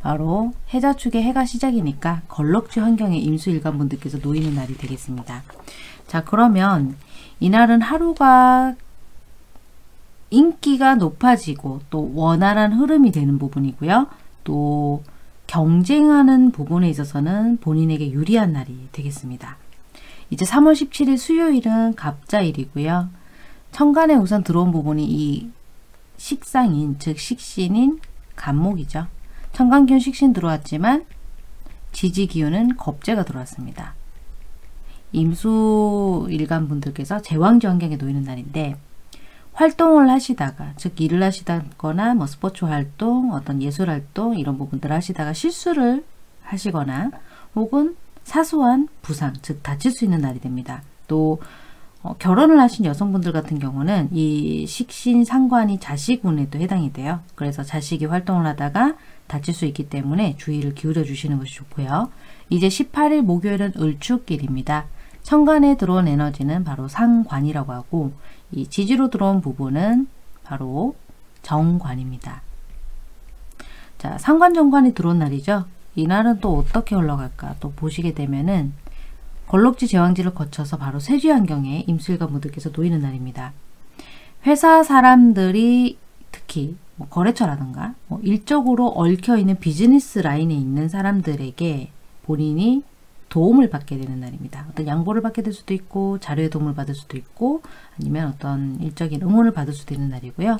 바로 해자축의 해가 시작이니까 걸럭지 환경에 임수일간 분들께서 놓이는 날이 되겠습니다. 자, 그러면 이날은 하루가 인기가 높아지고 또 원활한 흐름이 되는 부분이고요. 또 경쟁하는 부분에 있어서는 본인에게 유리한 날이 되겠습니다. 이제 3월 17일 수요일은 갑자일이고요. 천간에 우선 들어온 부분이 이 식상인, 즉 식신인 간목이죠. 천간기운 식신 들어왔지만 지지기운은 겁재가 들어왔습니다. 임수일간 분들께서 제왕지 환경에 놓이는 날인데, 활동을 하시다가, 즉 일을 하시다거나 뭐 스포츠 활동, 어떤 예술 활동 이런 부분들 하시다가 실수를 하시거나 혹은 사소한 부상, 즉 다칠 수 있는 날이 됩니다. 또 결혼을 하신 여성분들 같은 경우는 이 식신 상관이 자식운에도 해당이 돼요. 그래서 자식이 활동을 하다가 다칠 수 있기 때문에 주의를 기울여 주시는 것이 좋고요. 이제 18일 목요일은 을축일입니다. 천간에 들어온 에너지는 바로 상관이라고 하고, 이 지지로 들어온 부분은 바로 정관입니다. 자, 상관 정관이 들어온 날이죠. 이날은 또 어떻게 흘러갈까? 또 보시게 되면은 걸럭지 제왕지를 거쳐서 바로 쇠지 환경에 임수일간 분들께서 놓이는 날입니다. 회사 사람들이 특히 뭐 거래처라든가 뭐 일적으로 얽혀있는 비즈니스 라인에 있는 사람들에게 본인이 도움을 받게 되는 날입니다. 어떤 양보를 받게 될 수도 있고, 자료의 도움을 받을 수도 있고, 아니면 어떤 일적인 응원을 받을 수도 있는 날이고요.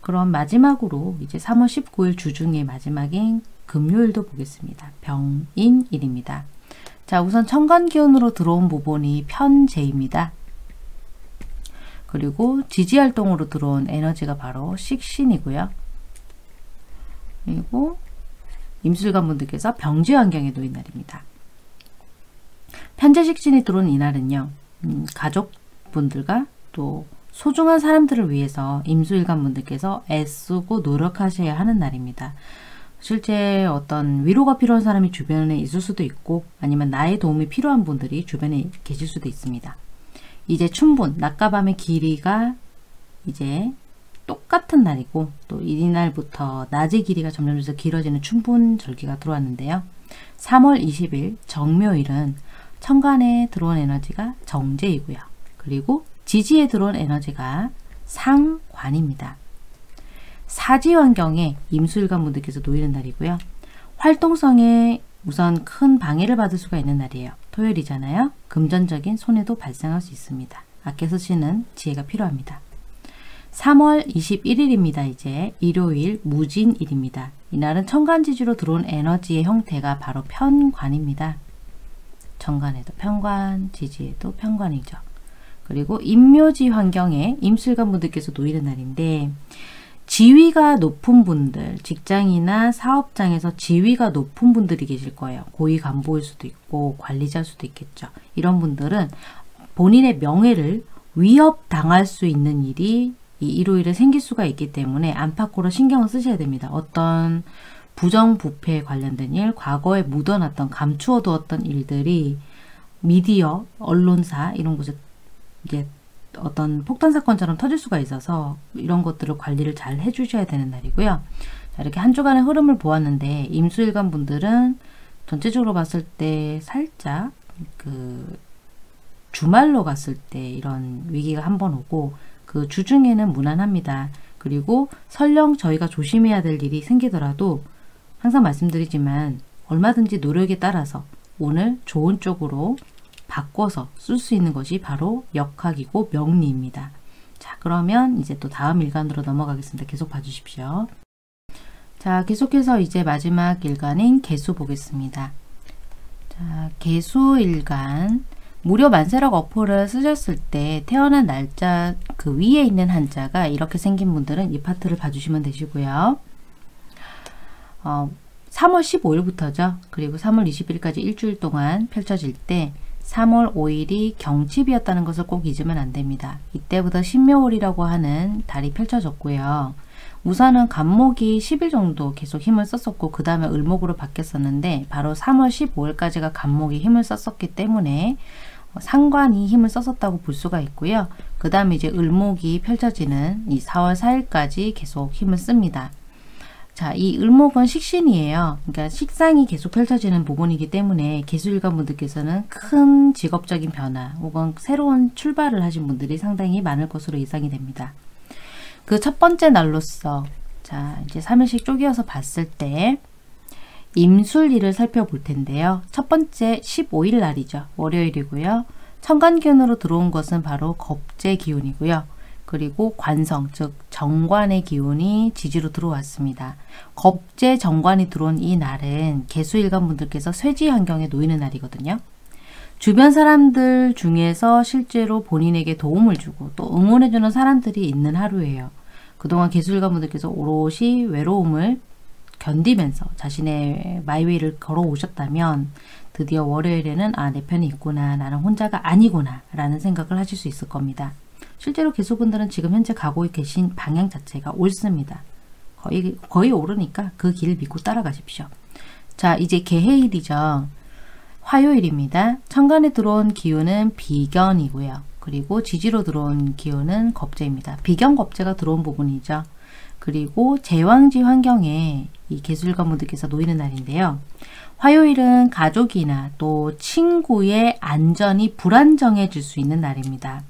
그럼 마지막으로 이제 3월 19일 주중의 마지막인 금요일도 보겠습니다. 병인일입니다. 자, 우선 천간기운으로 들어온 부분이 편재입니다. 그리고 지지활동으로 들어온 에너지가 바로 식신이고요. 그리고 임술관 분들께서 병지 환경에 놓인 날입니다. 편재식신이 들어온 이날은요, 가족분들과 또 소중한 사람들을 위해서 임수일간 분들께서 애쓰고 노력하셔야 하는 날입니다. 실제 어떤 위로가 필요한 사람이 주변에 있을 수도 있고, 아니면 나의 도움이 필요한 분들이 주변에 계실 수도 있습니다. 이제 춘분, 낮과 밤의 길이가 이제 똑같은 날이고, 또 이날부터 낮의 길이가 점점 길어지는 춘분 절기가 들어왔는데요. 3월 20일 정묘일은 천간에 들어온 에너지가 정제이고요. 그리고 지지에 들어온 에너지가 상관입니다. 사지 환경에 임수일간 분들께서 놓이는 날이고요. 활동성에 우선 큰 방해를 받을 수가 있는 날이에요. 토요일이잖아요. 금전적인 손해도 발생할 수 있습니다. 아껴 쓰시는 지혜가 필요합니다. 3월 21일입니다. 이제 일요일 무진일입니다. 이날은 천간지지로 들어온 에너지의 형태가 바로 편관입니다. 정관에도 편관, 지지에도 편관이죠. 그리고 임묘지 환경에 임술관 분들께서 놓이는 날인데, 지위가 높은 분들, 직장이나 사업장에서 지위가 높은 분들이 계실 거예요. 고위 간부일 수도 있고 관리자일 수도 있겠죠. 이런 분들은 본인의 명예를 위협당할 수 있는 일이 이 일요일에 생길 수가 있기 때문에 안팎으로 신경을 쓰셔야 됩니다. 어떤 부정부패에 관련된 일, 과거에 묻어놨던, 감추어두었던 일들이 미디어, 언론사 이런 곳에 이제 어떤 폭탄 사건처럼 터질 수가 있어서 이런 것들을 관리를 잘 해주셔야 되는 날이고요. 자, 이렇게 한 주간의 흐름을 보았는데, 임수일관 분들은 전체적으로 봤을 때 살짝 그 주말로 갔을 때 이런 위기가 한번 오고, 그 주중에는 무난합니다. 그리고 설령 저희가 조심해야 될 일이 생기더라도 항상 말씀드리지만 얼마든지 노력에 따라서 오늘 좋은 쪽으로 바꿔서 쓸 수 있는 것이 바로 역학이고 명리입니다. 자, 그러면 이제 또 다음 일간으로 넘어가겠습니다. 계속 봐주십시오. 자, 계속해서 이제 마지막 일간인 개수 보겠습니다. 자, 개수일간. 무료 만세력 어플을 쓰셨을 때 태어난 날짜 그 위에 있는 한자가 이렇게 생긴 분들은 이 파트를 봐주시면 되시고요. 3월 15일부터죠. 그리고 3월 20일까지 일주일 동안 펼쳐질 때 3월 5일이 경칩이었다는 것을 꼭 잊으면 안 됩니다. 이때부터 신묘월이라고 하는 달이 펼쳐졌고요. 우선은 간목이 10일 정도 계속 힘을 썼었고, 그 다음에 을목으로 바뀌었었는데 바로 3월 15일까지가 간목이 힘을 썼었기 때문에 상관이 힘을 썼었다고 볼 수가 있고요. 그 다음에 이제 을목이 펼쳐지는 이 4월 4일까지 계속 힘을 씁니다. 자, 이 을목은 식신이에요. 그러니까 식상이 계속 펼쳐지는 부분이기 때문에 개수일관 분들께서는 큰 직업적인 변화 혹은 새로운 출발을 하신 분들이 상당히 많을 것으로 예상이 됩니다. 그 첫 번째 날로서, 자, 이제 3일씩 쪼개어서 봤을 때 임술일을 살펴볼 텐데요. 첫 번째 15일 날이죠. 월요일이고요. 천간기운으로 들어온 것은 바로 겁재 기운이고요. 그리고 관성, 즉 정관의 기운이 지지로 들어왔습니다. 겁재 정관이 들어온 이 날은 개수일관 분들께서 쇠지 환경에 놓이는 날이거든요. 주변 사람들 중에서 실제로 본인에게 도움을 주고 또 응원해주는 사람들이 있는 하루예요. 그동안 개수일관 분들께서 오롯이 외로움을 견디면서 자신의 마이웨이를 걸어오셨다면 드디어 월요일에는 아, 내 편이 있구나, 나는 혼자가 아니구나 라는 생각을 하실 수 있을 겁니다. 실제로 개수분들은 지금 현재 가고 계신 방향 자체가 옳습니다. 거의 오르니까 그 길 믿고 따라가십시오. 자, 이제 개해일이죠. 화요일입니다. 천간에 들어온 기운은 비견이고요. 그리고 지지로 들어온 기운은 겁재입니다. 비견 겁재가 들어온 부분이죠. 그리고 제왕지 환경에 이 개수일관 분들께서 놓이는 날인데요. 화요일은 가족이나 또 친구의 안전이 불안정해질 수 있는 날입니다.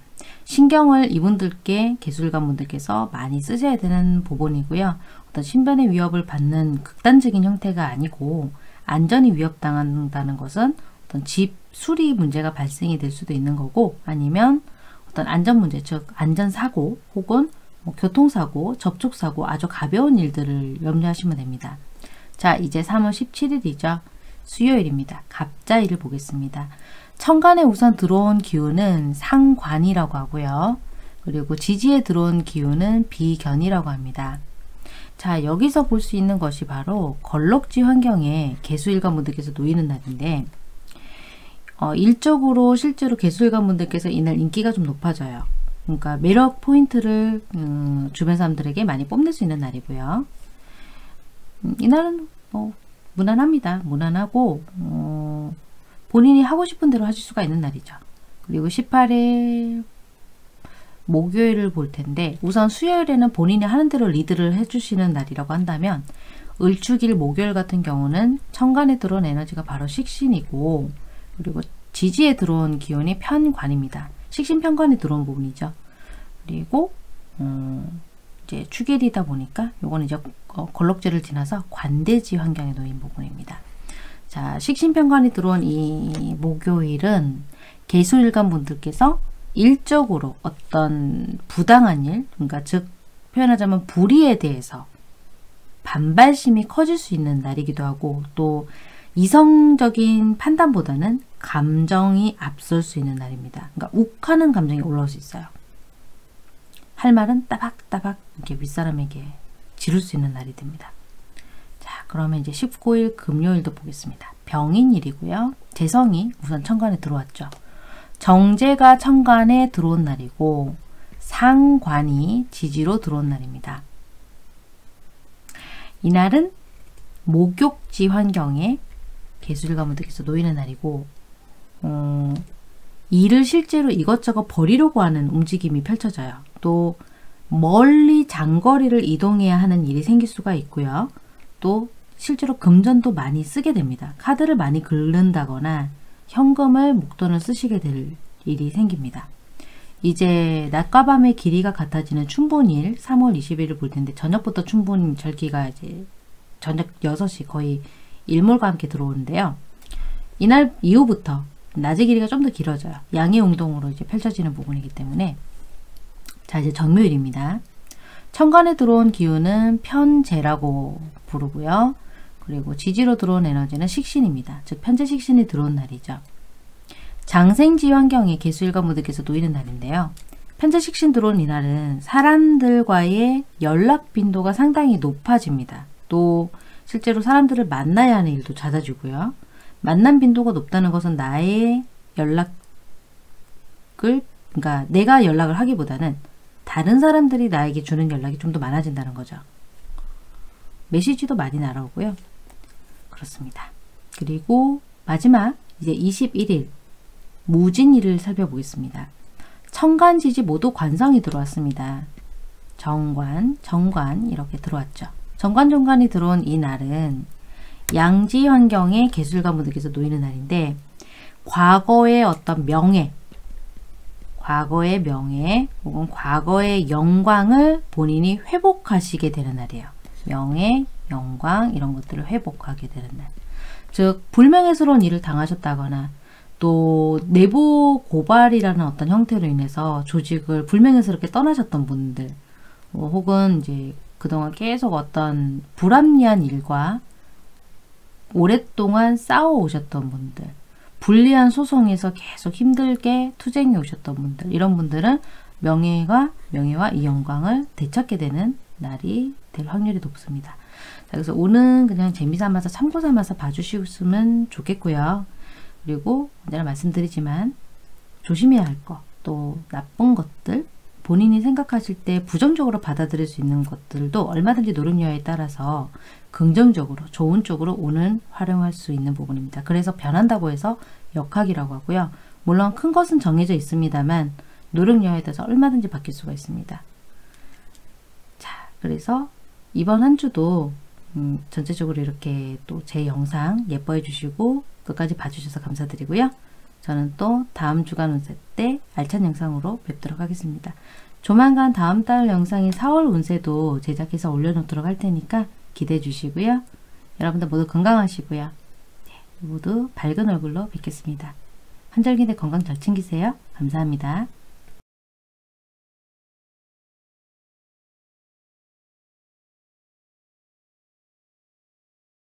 신경을 이분들께 개수일관 분들께서 많이 쓰셔야 되는 부분이고요. 어떤 신변의 위협을 받는 극단적인 형태가 아니고 안전이 위협당한다는 것은 어떤 집 수리 문제가 발생이 될 수도 있는 거고, 아니면 어떤 안전 문제, 즉 안전사고 혹은 뭐 교통사고, 접촉사고, 아주 가벼운 일들을 염려하시면 됩니다. 자, 이제 3월 17일이죠. 수요일입니다. 갑자일을 보겠습니다. 천간에 우선 들어온 기운은 상관이라고 하고요. 그리고 지지에 들어온 기운은 비견이라고 합니다. 자, 여기서 볼 수 있는 것이 바로 걸럭지 환경에 개수일관 분들께서 놓이는 날인데, 일적으로 실제로 개수일관 분들께서 이날 인기가 좀 높아져요. 그러니까 매력 포인트를 주변 사람들에게 많이 뽐낼 수 있는 날이고요. 이날은 뭐 무난합니다. 무난하고 본인이 하고 싶은 대로 하실 수가 있는 날이죠. 그리고 18일 목요일을 볼 텐데, 우선 수요일에는 본인이 하는 대로 리드를 해주시는 날이라고 한다면, 을축일 목요일 같은 경우는 천간에 들어온 에너지가 바로 식신이고, 그리고 지지에 들어온 기운이 편관입니다. 식신 편관에 들어온 부분이죠. 그리고 이제 추계리다 보니까 요거는 이제 걸럭지를 지나서 관대지 환경에 놓인 부분입니다. 자, 식신편관이 들어온 이 목요일은 계수일간 분들께서 일적으로 어떤 부당한 일, 그러니까 즉 표현하자면 불의에 대해서 반발심이 커질 수 있는 날이기도 하고, 또 이성적인 판단보다는 감정이 앞설 수 있는 날입니다. 그러니까 욱하는 감정이 올라올 수 있어요. 할 말은 따박따박 이렇게 윗사람에게 지를 수 있는 날이 됩니다. 자, 그러면 이제 19일 금요일도 보겠습니다. 병인일이고요. 재성이 우선 천간에 들어왔죠. 정재가 천간에 들어온 날이고 상관이 지지로 들어온 날입니다. 이날은 목욕지 환경에 계술가분들께서 놓이는 날이고, 일을 실제로 이것저것 벌이려고 하는 움직임이 펼쳐져요. 또 멀리 장거리를 이동해야 하는 일이 생길 수가 있고요. 또 실제로 금전도 많이 쓰게 됩니다. 카드를 많이 긁는다거나 현금을, 목돈을 쓰시게 될 일이 생깁니다. 이제 낮과 밤의 길이가 같아지는 춘분일 3월 20일을 볼 텐데, 저녁부터 춘분 절기가 이제 저녁 6시 거의 일몰과 함께 들어오는데요. 이날 이후부터 낮의 길이가 좀 더 길어져요. 양의 운동으로 이제 펼쳐지는 부분이기 때문에. 자, 이제 정묘일입니다. 천간에 들어온 기운은 편재라고 부르고요. 그리고 지지로 들어온 에너지는 식신입니다. 즉 편재식신이 들어온 날이죠. 장생지 환경에 계수일관 분들께서 놓이는 날인데요. 편재식신 들어온 이날은 사람들과의 연락 빈도가 상당히 높아집니다. 또 실제로 사람들을 만나야 하는 일도 잦아지고요. 만남 빈도가 높다는 것은 나의 연락을, 그러니까 내가 연락을 하기보다는 다른 사람들이 나에게 주는 연락이 좀 더 많아진다는 거죠. 메시지도 많이 날아오고요. 그렇습니다. 그리고 마지막 이제 21일 무진일을 살펴보겠습니다. 천간지지 모두 관성이 들어왔습니다. 정관, 정관 이렇게 들어왔죠. 정관정관이 들어온 이 날은 양지 환경에 계술가분들께서 놓이는 날인데, 과거의 어떤 명예, 과거의 명예 혹은 과거의 영광을 본인이 회복하시게 되는 날이에요. 명예, 영광 이런 것들을 회복하게 되는 날. 즉 불명예스러운 일을 당하셨다거나 또 내부 고발이라는 어떤 형태로 인해서 조직을 불명예스럽게 떠나셨던 분들, 혹은 이제 그동안 계속 어떤 불합리한 일과 오랫동안 싸워오셨던 분들, 불리한 소송에서 계속 힘들게 투쟁해 오셨던 분들, 이런 분들은 명예와 이 영광을 되찾게 되는 날이 될 확률이 높습니다. 자, 그래서 오늘 그냥 재미삼아서 참고삼아서 봐주시면 좋겠고요. 그리고 언제나 말씀드리지만 조심해야 할 것, 또 나쁜 것들, 본인이 생각하실 때 부정적으로 받아들일 수 있는 것들도 얼마든지 노력 여하에 따라서 긍정적으로 좋은 쪽으로 오늘 활용할 수 있는 부분입니다. 그래서 변한다고 해서 역학이라고 하고요. 물론 큰 것은 정해져 있습니다만 노력 여하에 따라서 얼마든지 바뀔 수가 있습니다. 자, 그래서 이번 한 주도 전체적으로 이렇게 또 제 영상 예뻐해 주시고 끝까지 봐주셔서 감사드리고요. 저는 또 다음 주간 운세 때 알찬 영상으로 뵙도록 하겠습니다. 조만간 다음 달 영상인 4월 운세도 제작해서 올려놓도록 할 테니까 기대해 주시고요. 여러분들 모두 건강하시고요. 모두 밝은 얼굴로 뵙겠습니다. 한절기내 건강 잘 챙기세요. 감사합니다.